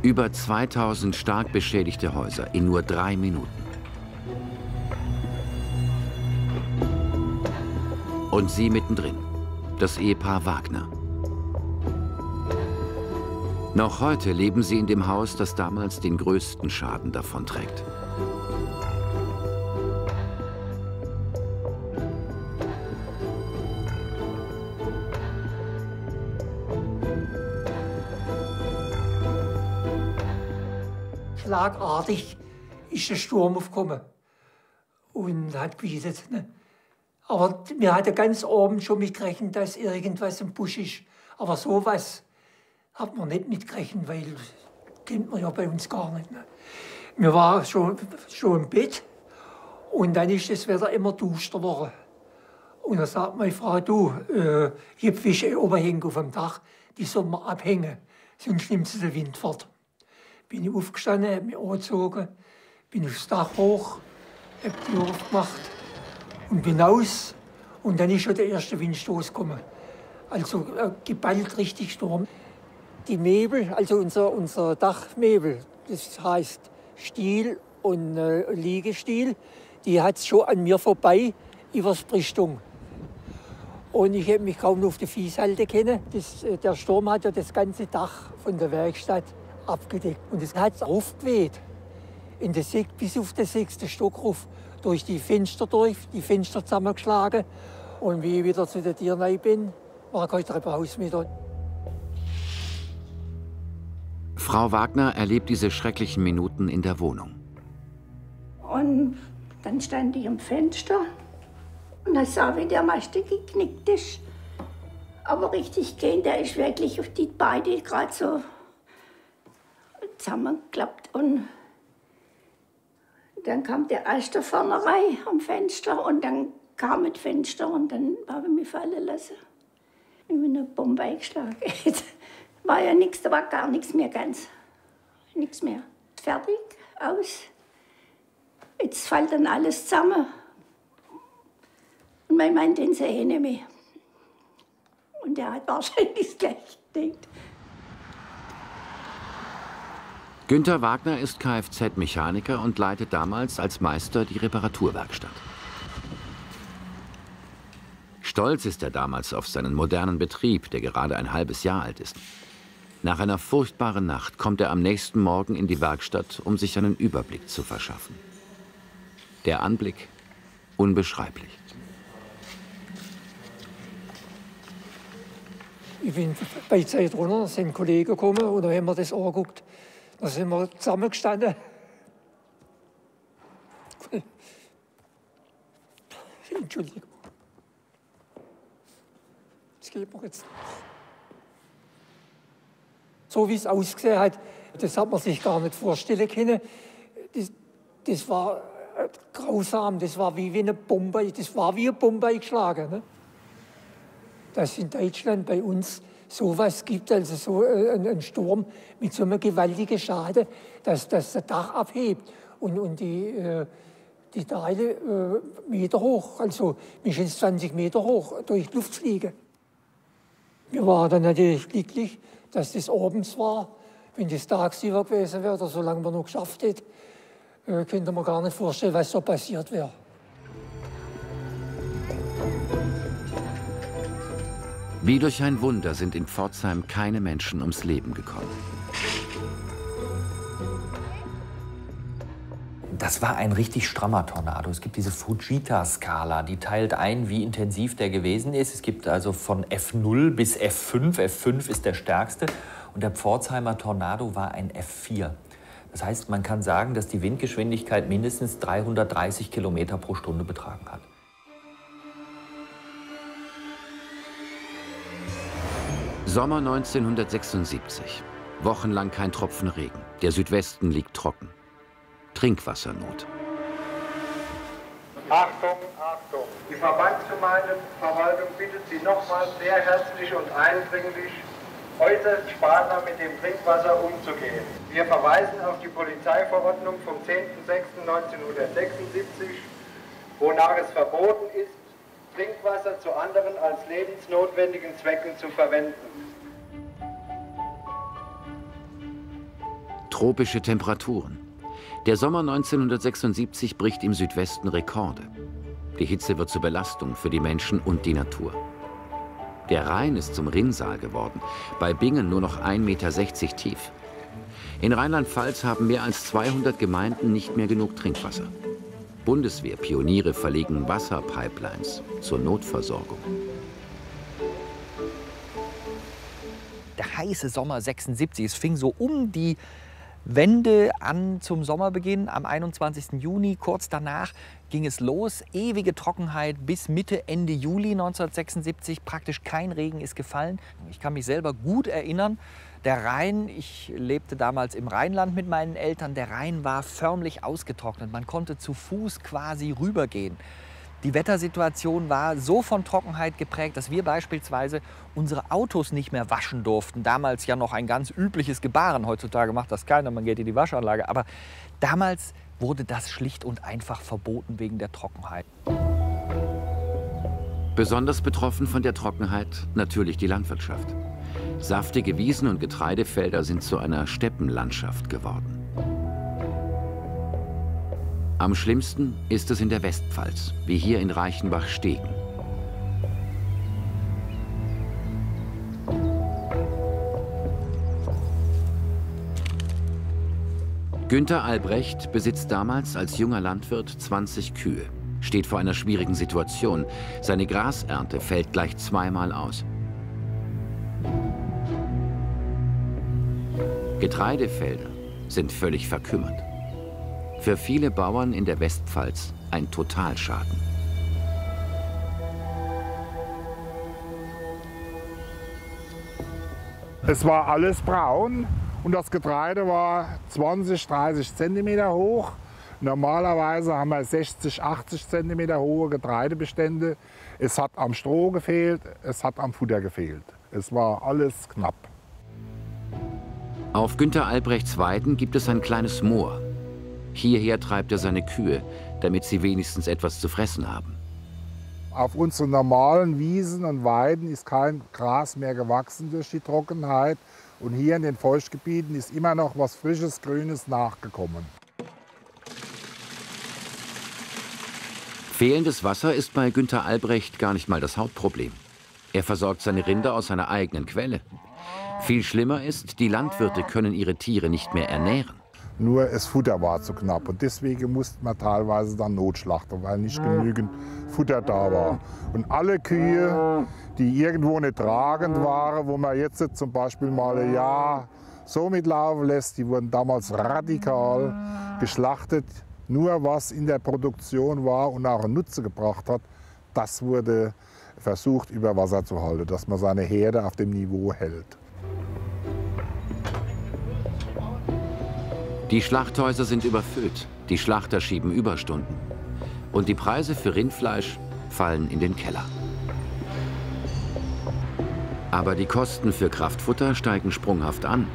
Über zweitausend stark beschädigte Häuser in nur drei Minuten. Und sie mittendrin, das Ehepaar Wagner. Noch heute leben sie in dem Haus, das damals den größten Schaden davonträgt. Schlagartig ist der Sturm aufgekommen und hat gewieselt, ne? Aber mir hat er ganz oben schon mitgerechnet, dass irgendwas im Busch ist. Aber sowas hat man nicht mitgerechnet, weil das kennt man ja bei uns gar nicht. Ne? Wir waren schon, schon im Bett und dann ist das Wetter immer duster geworden. Und dann sagt meine Frau, du, äh, ich habe Fische oben auf dem Dach, die soll man abhängen, sonst nimmt sie den Wind fort. Bin ich aufgestanden, habe mich angezogen, bin aufs Dach hoch, habe die Tür aufgemacht. Und bin raus und dann ist schon der erste Windstoß gekommen. Also äh, geballt richtig Sturm. Die Möbel, also unser, unser Dachmöbel, das heißt Stiel und äh, Liegestiel, die hat es schon an mir vorbei übers Brichtung. Und ich habe mich kaum auf die Füße halten können. Das, der Sturm hat ja das ganze Dach von der Werkstatt abgedeckt. Und es hat aufgeweht, in der Sek bis auf den sechsten Stock rauf, durch die Fenster durch, die Fenster zusammengeschlagen. Und wie ich wieder zu den Tieren rein bin, war kein Treppenhaus mehr. Frau Wagner erlebt diese schrecklichen Minuten in der Wohnung. Und dann stand ich am Fenster. Und dann sah, wie der Meister geknickt ist. Aber richtig gehen, der ist wirklich auf die Beine gerade so zusammengeklappt. Und dann kam der erste vorne rein am Fenster. Und dann kam das Fenster und dann habe ich mich fallen lassen. Ich bin eine Bombe eingeschlagen. War ja nichts, da war gar nichts mehr ganz. Nichts mehr. Fertig, aus. Jetzt fällt dann alles zusammen. Und mein Mann, den sehe ich nicht mehr. Und der hat wahrscheinlich das Gleiche gedacht. Günther Wagner ist Kfz-Mechaniker und leitet damals als Meister die Reparaturwerkstatt. Stolz ist er damals auf seinen modernen Betrieb, der gerade ein halbes Jahr alt ist. Nach einer furchtbaren Nacht kommt er am nächsten Morgen in die Werkstatt, um sich einen Überblick zu verschaffen. Der Anblick unbeschreiblich. Ich bin bei Zeit runter, da sind Kollegen gekommen und da haben wir das angeguckt. Da sind wir zusammengestanden. Entschuldigung. Das geht mir jetzt. So wie es ausgesehen hat, das hat man sich gar nicht vorstellen können. Das, das war grausam, das war wie eine Bombe, das war wie eine Bombe eingeschlagen. Ne? Dass in Deutschland bei uns sowas gibt, also so ein Sturm mit so einem gewaltigen Schaden, dass das Dach abhebt und, und die, äh, die Teile äh, Meter hoch, also mindestens zwanzig Meter hoch, durch die Luft fliegen. Wir waren dann natürlich glücklich, dass das abends war. Wenn das tagsüber gewesen wäre, oder solange man noch geschafft hätte, äh, könnte man gar nicht vorstellen, was so passiert wäre. Wie durch ein Wunder sind in Pforzheim keine Menschen ums Leben gekommen. Das war ein richtig strammer Tornado. Es gibt diese Fujita-Skala, die teilt ein, wie intensiv der gewesen ist. Es gibt also von F null bis F fünf. F fünf ist der stärkste. Und der Pforzheimer Tornado war ein F vier. Das heißt, man kann sagen, dass die Windgeschwindigkeit mindestens dreihundertdreißig Kilometer pro Stunde betragen hat. Sommer neunzehnhundertsechsundsiebzig. Wochenlang kein Tropfen Regen. Der Südwesten liegt trocken. Trinkwassernot. Achtung, Achtung. Die Verbandsgemeindeverwaltung bittet Sie nochmals sehr herzlich und eindringlich, äußerst sparsam mit dem Trinkwasser umzugehen. Wir verweisen auf die Polizeiverordnung vom zehnten sechsten neunzehnhundertsechsundsiebzig, wonach es verboten ist, Trinkwasser zu anderen als lebensnotwendigen Zwecken zu verwenden. Tropische Temperaturen. Der Sommer neunzehnhundertsechsundsiebzig bricht im Südwesten Rekorde. Die Hitze wird zur Belastung für die Menschen und die Natur. Der Rhein ist zum Rinnsal geworden, bei Bingen nur noch ein Meter sechzig tief. In Rheinland-Pfalz haben mehr als zweihundert Gemeinden nicht mehr genug Trinkwasser. Bundeswehrpioniere verlegen Wasserpipelines zur Notversorgung. Der heiße Sommer sechsundsiebzig, es fing so um die Wende an zum Sommerbeginn, am einundzwanzigsten Juni, kurz danach ging es los, ewige Trockenheit bis Mitte, Ende Juli neunzehnhundertsechsundsiebzig, praktisch kein Regen ist gefallen. Ich kann mich selber gut erinnern, der Rhein, ich lebte damals im Rheinland mit meinen Eltern, der Rhein war förmlich ausgetrocknet, man konnte zu Fuß quasi rübergehen. Die Wettersituation war so von Trockenheit geprägt, dass wir beispielsweise unsere Autos nicht mehr waschen durften. Damals ja noch ein ganz übliches Gebaren, heutzutage macht das keiner, man geht in die Waschanlage. Aber damals wurde das schlicht und einfach verboten wegen der Trockenheit. Besonders betroffen von der Trockenheit natürlich die Landwirtschaft. Saftige Wiesen und Getreidefelder sind zu einer Steppenlandschaft geworden. Am schlimmsten ist es in der Westpfalz, wie hier in Reichenbach-Stegen. Günther Albrecht besitzt damals als junger Landwirt zwanzig Kühe, steht vor einer schwierigen Situation. Seine Grasernte fällt gleich zweimal aus. Getreidefelder sind völlig verkümmert. Für viele Bauern in der Westpfalz ein Totalschaden. Es war alles braun und das Getreide war zwanzig, dreißig Zentimeter hoch. Normalerweise haben wir sechzig, achtzig Zentimeter hohe Getreidebestände. Es hat am Stroh gefehlt, es hat am Futter gefehlt. Es war alles knapp. Auf Günther Albrechts Weiden gibt es ein kleines Moor. Hierher treibt er seine Kühe, damit sie wenigstens etwas zu fressen haben. Auf unseren normalen Wiesen und Weiden ist kein Gras mehr gewachsen durch die Trockenheit. Und hier in den Feuchtgebieten ist immer noch was frisches, Grünes nachgekommen. Fehlendes Wasser ist bei Günther Albrecht gar nicht mal das Hauptproblem. Er versorgt seine Rinder aus seiner eigenen Quelle. Viel schlimmer ist, die Landwirte können ihre Tiere nicht mehr ernähren. Nur das Futter war zu knapp und deswegen mussten wir teilweise dann notschlachten, weil nicht genügend Futter da war. Und alle Kühe, die irgendwo nicht tragend waren, wo man jetzt zum Beispiel mal ein Jahr so mitlaufen lässt, die wurden damals radikal geschlachtet. Nur was in der Produktion war und auch einen Nutzen gebracht hat, das wurde versucht über Wasser zu halten, dass man seine Herde auf dem Niveau hält. Die Schlachthäuser sind überfüllt, die Schlachter schieben Überstunden. Und die Preise für Rindfleisch fallen in den Keller. Aber die Kosten für Kraftfutter steigen sprunghaft an.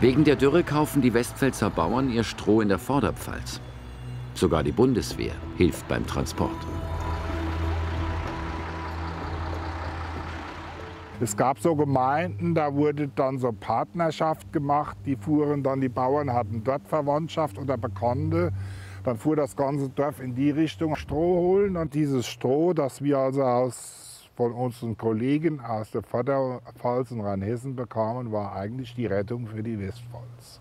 Wegen der Dürre kaufen die Westpfälzer Bauern ihr Stroh in der Vorderpfalz. Sogar die Bundeswehr hilft beim Transport. Es gab so Gemeinden, da wurde dann so Partnerschaft gemacht, die fuhren dann, die Bauern hatten dort Verwandtschaft oder Bekannte. Dann fuhr das ganze Dorf in die Richtung Stroh holen und dieses Stroh, das wir also aus, von unseren Kollegen aus der Vorderpfalz und Rheinhessen bekamen, war eigentlich die Rettung für die Westpfalz.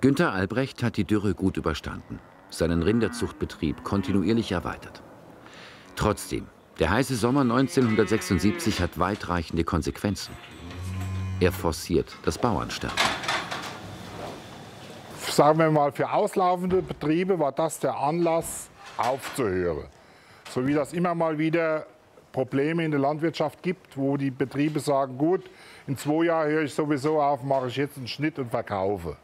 Günther Albrecht hat die Dürre gut überstanden, seinen Rinderzuchtbetrieb kontinuierlich erweitert. Trotzdem, der heiße Sommer neunzehnhundertsechsundsiebzig hat weitreichende Konsequenzen. Er forciert das Bauernsterben. Sagen wir mal, für auslaufende Betriebe war das der Anlass, aufzuhören. So wie das immer mal wieder Probleme in der Landwirtschaft gibt, wo die Betriebe sagen, gut, in zwei Jahren höre ich sowieso auf, mache ich jetzt einen Schnitt und verkaufe.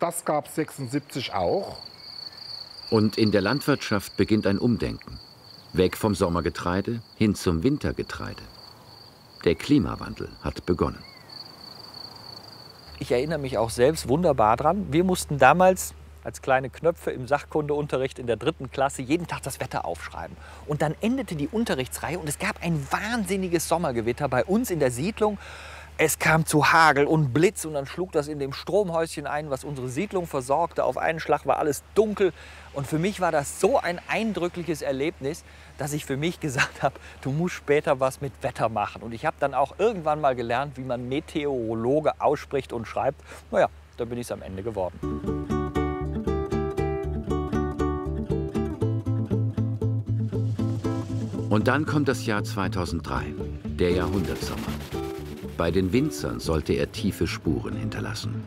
Das gab es sechsundsiebzig auch. Und in der Landwirtschaft beginnt ein Umdenken. Weg vom Sommergetreide hin zum Wintergetreide. Der Klimawandel hat begonnen. Ich erinnere mich auch selbst wunderbar dran. Wir mussten damals als kleine Knöpfe im Sachkundeunterricht in der dritten Klasse jeden Tag das Wetter aufschreiben. Und dann endete die Unterrichtsreihe und es gab ein wahnsinniges Sommergewitter bei uns in der Siedlung. Es kam zu Hagel und Blitz und dann schlug das in dem Stromhäuschen ein, was unsere Siedlung versorgte. Auf einen Schlag war alles dunkel und für mich war das so ein eindrückliches Erlebnis, dass ich für mich gesagt habe, du musst später was mit Wetter machen. Und ich habe dann auch irgendwann mal gelernt, wie man Meteorologe ausspricht und schreibt. Naja, dann bin ich es am Ende geworden. Und dann kommt das Jahr zweitausenddrei, der Jahrhundertsommer. Bei den Winzern sollte er tiefe Spuren hinterlassen.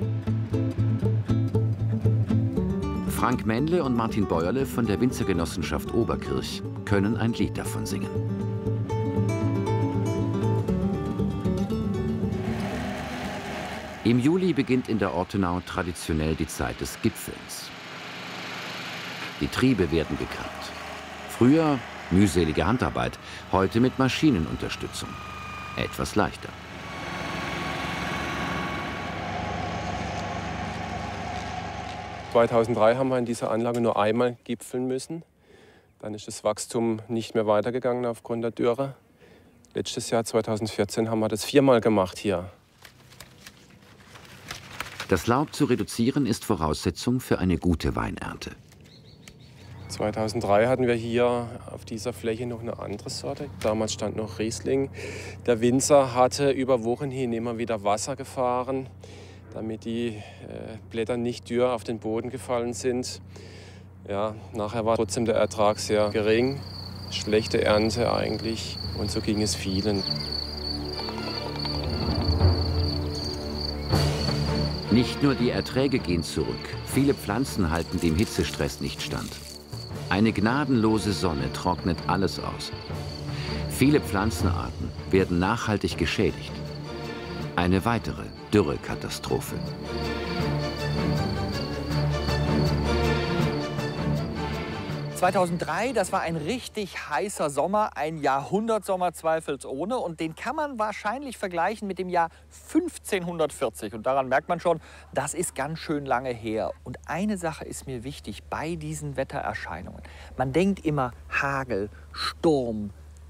Frank Männle und Martin Bäuerle von der Winzergenossenschaft Oberkirch können ein Lied davon singen. Im Juli beginnt in der Ortenau traditionell die Zeit des Gipfelns. Die Triebe werden gekarrt. Früher mühselige Handarbeit, heute mit Maschinenunterstützung. Etwas leichter. zweitausenddrei haben wir in dieser Anlage nur einmal gipfeln müssen. Dann ist das Wachstum nicht mehr weitergegangen aufgrund der Dürre. Letztes Jahr, zweitausendvierzehn, haben wir das viermal gemacht hier. Das Laub zu reduzieren ist Voraussetzung für eine gute Weinernte. zweitausenddrei hatten wir hier auf dieser Fläche noch eine andere Sorte. Damals stand noch Riesling. Der Winzer hatte über Wochen hin immer wieder Wasser gefahren, damit die äh, Blätter nicht dürr auf den Boden gefallen sind. Ja, nachher war trotzdem der Ertrag sehr gering. Schlechte Ernte eigentlich. Und so ging es vielen. Nicht nur die Erträge gehen zurück. Viele Pflanzen halten dem Hitzestress nicht stand. Eine gnadenlose Sonne trocknet alles aus. Viele Pflanzenarten werden nachhaltig geschädigt. Eine weitere Dürrekatastrophe. zweitausenddrei, das war ein richtig heißer Sommer, ein Jahrhundertsommer zweifelsohne. Und den kann man wahrscheinlich vergleichen mit dem Jahr fünfzehnhundertvierzig. Und daran merkt man schon, das ist ganz schön lange her. Und eine Sache ist mir wichtig bei diesen Wettererscheinungen. Man denkt immer, Hagel, Sturm,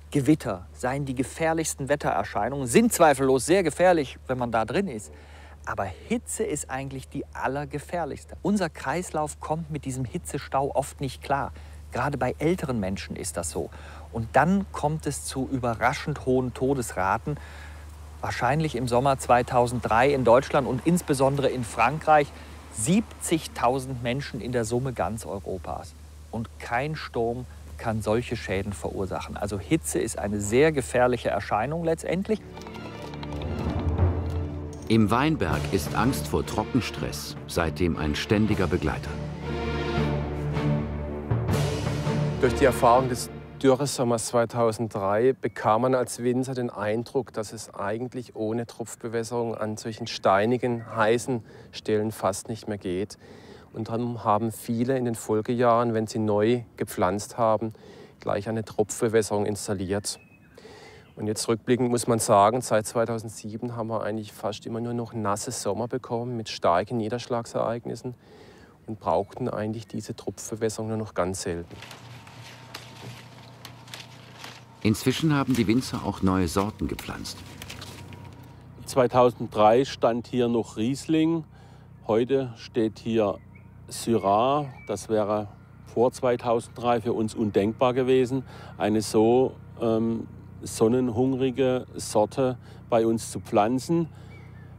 Gewitter seien die gefährlichsten Wettererscheinungen. Sind zweifellos sehr gefährlich, wenn man da drin ist. Aber Hitze ist eigentlich die allergefährlichste. Unser Kreislauf kommt mit diesem Hitzestau oft nicht klar. Gerade bei älteren Menschen ist das so. Und dann kommt es zu überraschend hohen Todesraten. Wahrscheinlich im Sommer zweitausenddrei in Deutschland und insbesondere in Frankreich siebzigtausend Menschen in der Summe ganz Europas. Und kein Sturm kann solche Schäden verursachen. Also Hitze ist eine sehr gefährliche Erscheinung letztendlich. Im Weinberg ist Angst vor Trockenstress seitdem ein ständiger Begleiter. Durch die Erfahrung des Dürresommers zweitausenddrei bekam man als Winzer den Eindruck, dass es eigentlich ohne Tropfbewässerung an solchen steinigen, heißen Stellen fast nicht mehr geht. Und dann haben viele in den Folgejahren, wenn sie neu gepflanzt haben, gleich eine Tropfbewässerung installiert. Und jetzt rückblickend muss man sagen, seit zweitausendsieben haben wir eigentlich fast immer nur noch nasse Sommer bekommen mit starken Niederschlagsereignissen und brauchten eigentlich diese Tropfbewässerung nur noch ganz selten. Inzwischen haben die Winzer auch neue Sorten gepflanzt. zweitausenddrei stand hier noch Riesling. Heute steht hier Syrah. Das wäre vor zweitausenddrei für uns undenkbar gewesen, eine so ähm, sonnenhungrige Sorte bei uns zu pflanzen.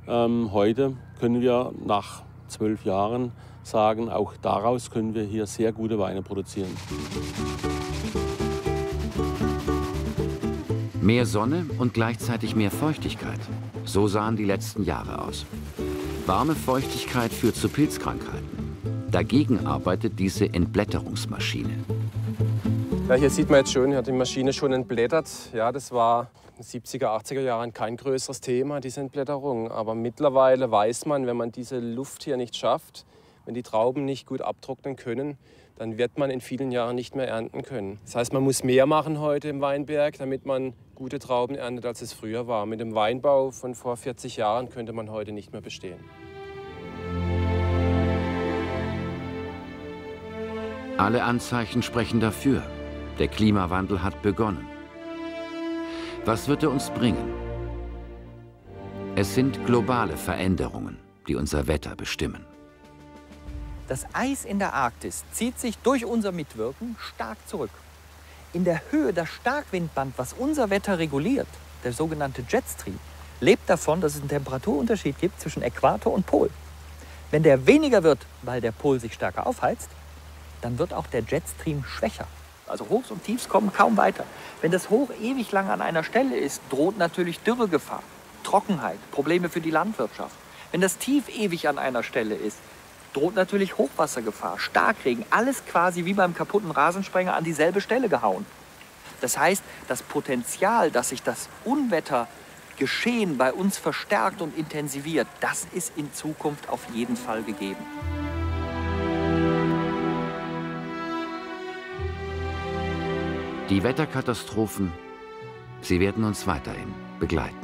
Ähm, heute können wir nach zwölf Jahren sagen, auch daraus können wir hier sehr gute Weine produzieren. Mehr Sonne und gleichzeitig mehr Feuchtigkeit. So sahen die letzten Jahre aus. Warme Feuchtigkeit führt zu Pilzkrankheiten. Dagegen arbeitet diese Entblätterungsmaschine. Ja, hier sieht man jetzt schön, hier hat die Maschine schon entblättert. Ja, das war in den siebziger, achtziger Jahren kein größeres Thema, diese Entblätterung. Aber mittlerweile weiß man, wenn man diese Luft hier nicht schafft, wenn die Trauben nicht gut abtrocknen können, dann wird man in vielen Jahren nicht mehr ernten können. Das heißt, man muss mehr machen heute im Weinberg, damit man gute Trauben erntet, als es früher war. Mit dem Weinbau von vor vierzig Jahren könnte man heute nicht mehr bestehen. Alle Anzeichen sprechen dafür. Der Klimawandel hat begonnen. Was wird er uns bringen? Es sind globale Veränderungen, die unser Wetter bestimmen. Das Eis in der Arktis zieht sich durch unser Mitwirken stark zurück. In der Höhe das Starkwindband, was unser Wetter reguliert, der sogenannte Jetstream, lebt davon, dass es einen Temperaturunterschied gibt zwischen Äquator und Pol. Wenn der weniger wird, weil der Pol sich stärker aufheizt, dann wird auch der Jetstream schwächer. Also Hochs und Tiefs kommen kaum weiter. Wenn das Hoch ewig lang an einer Stelle ist, droht natürlich Dürregefahr, Trockenheit, Probleme für die Landwirtschaft. Wenn das Tief ewig an einer Stelle ist, droht natürlich Hochwassergefahr, Starkregen, alles quasi wie beim kaputten Rasensprenger an dieselbe Stelle gehauen. Das heißt, das Potenzial, dass sich das Unwettergeschehen bei uns verstärkt und intensiviert, das ist in Zukunft auf jeden Fall gegeben. Die Wetterkatastrophen, sie werden uns weiterhin begleiten.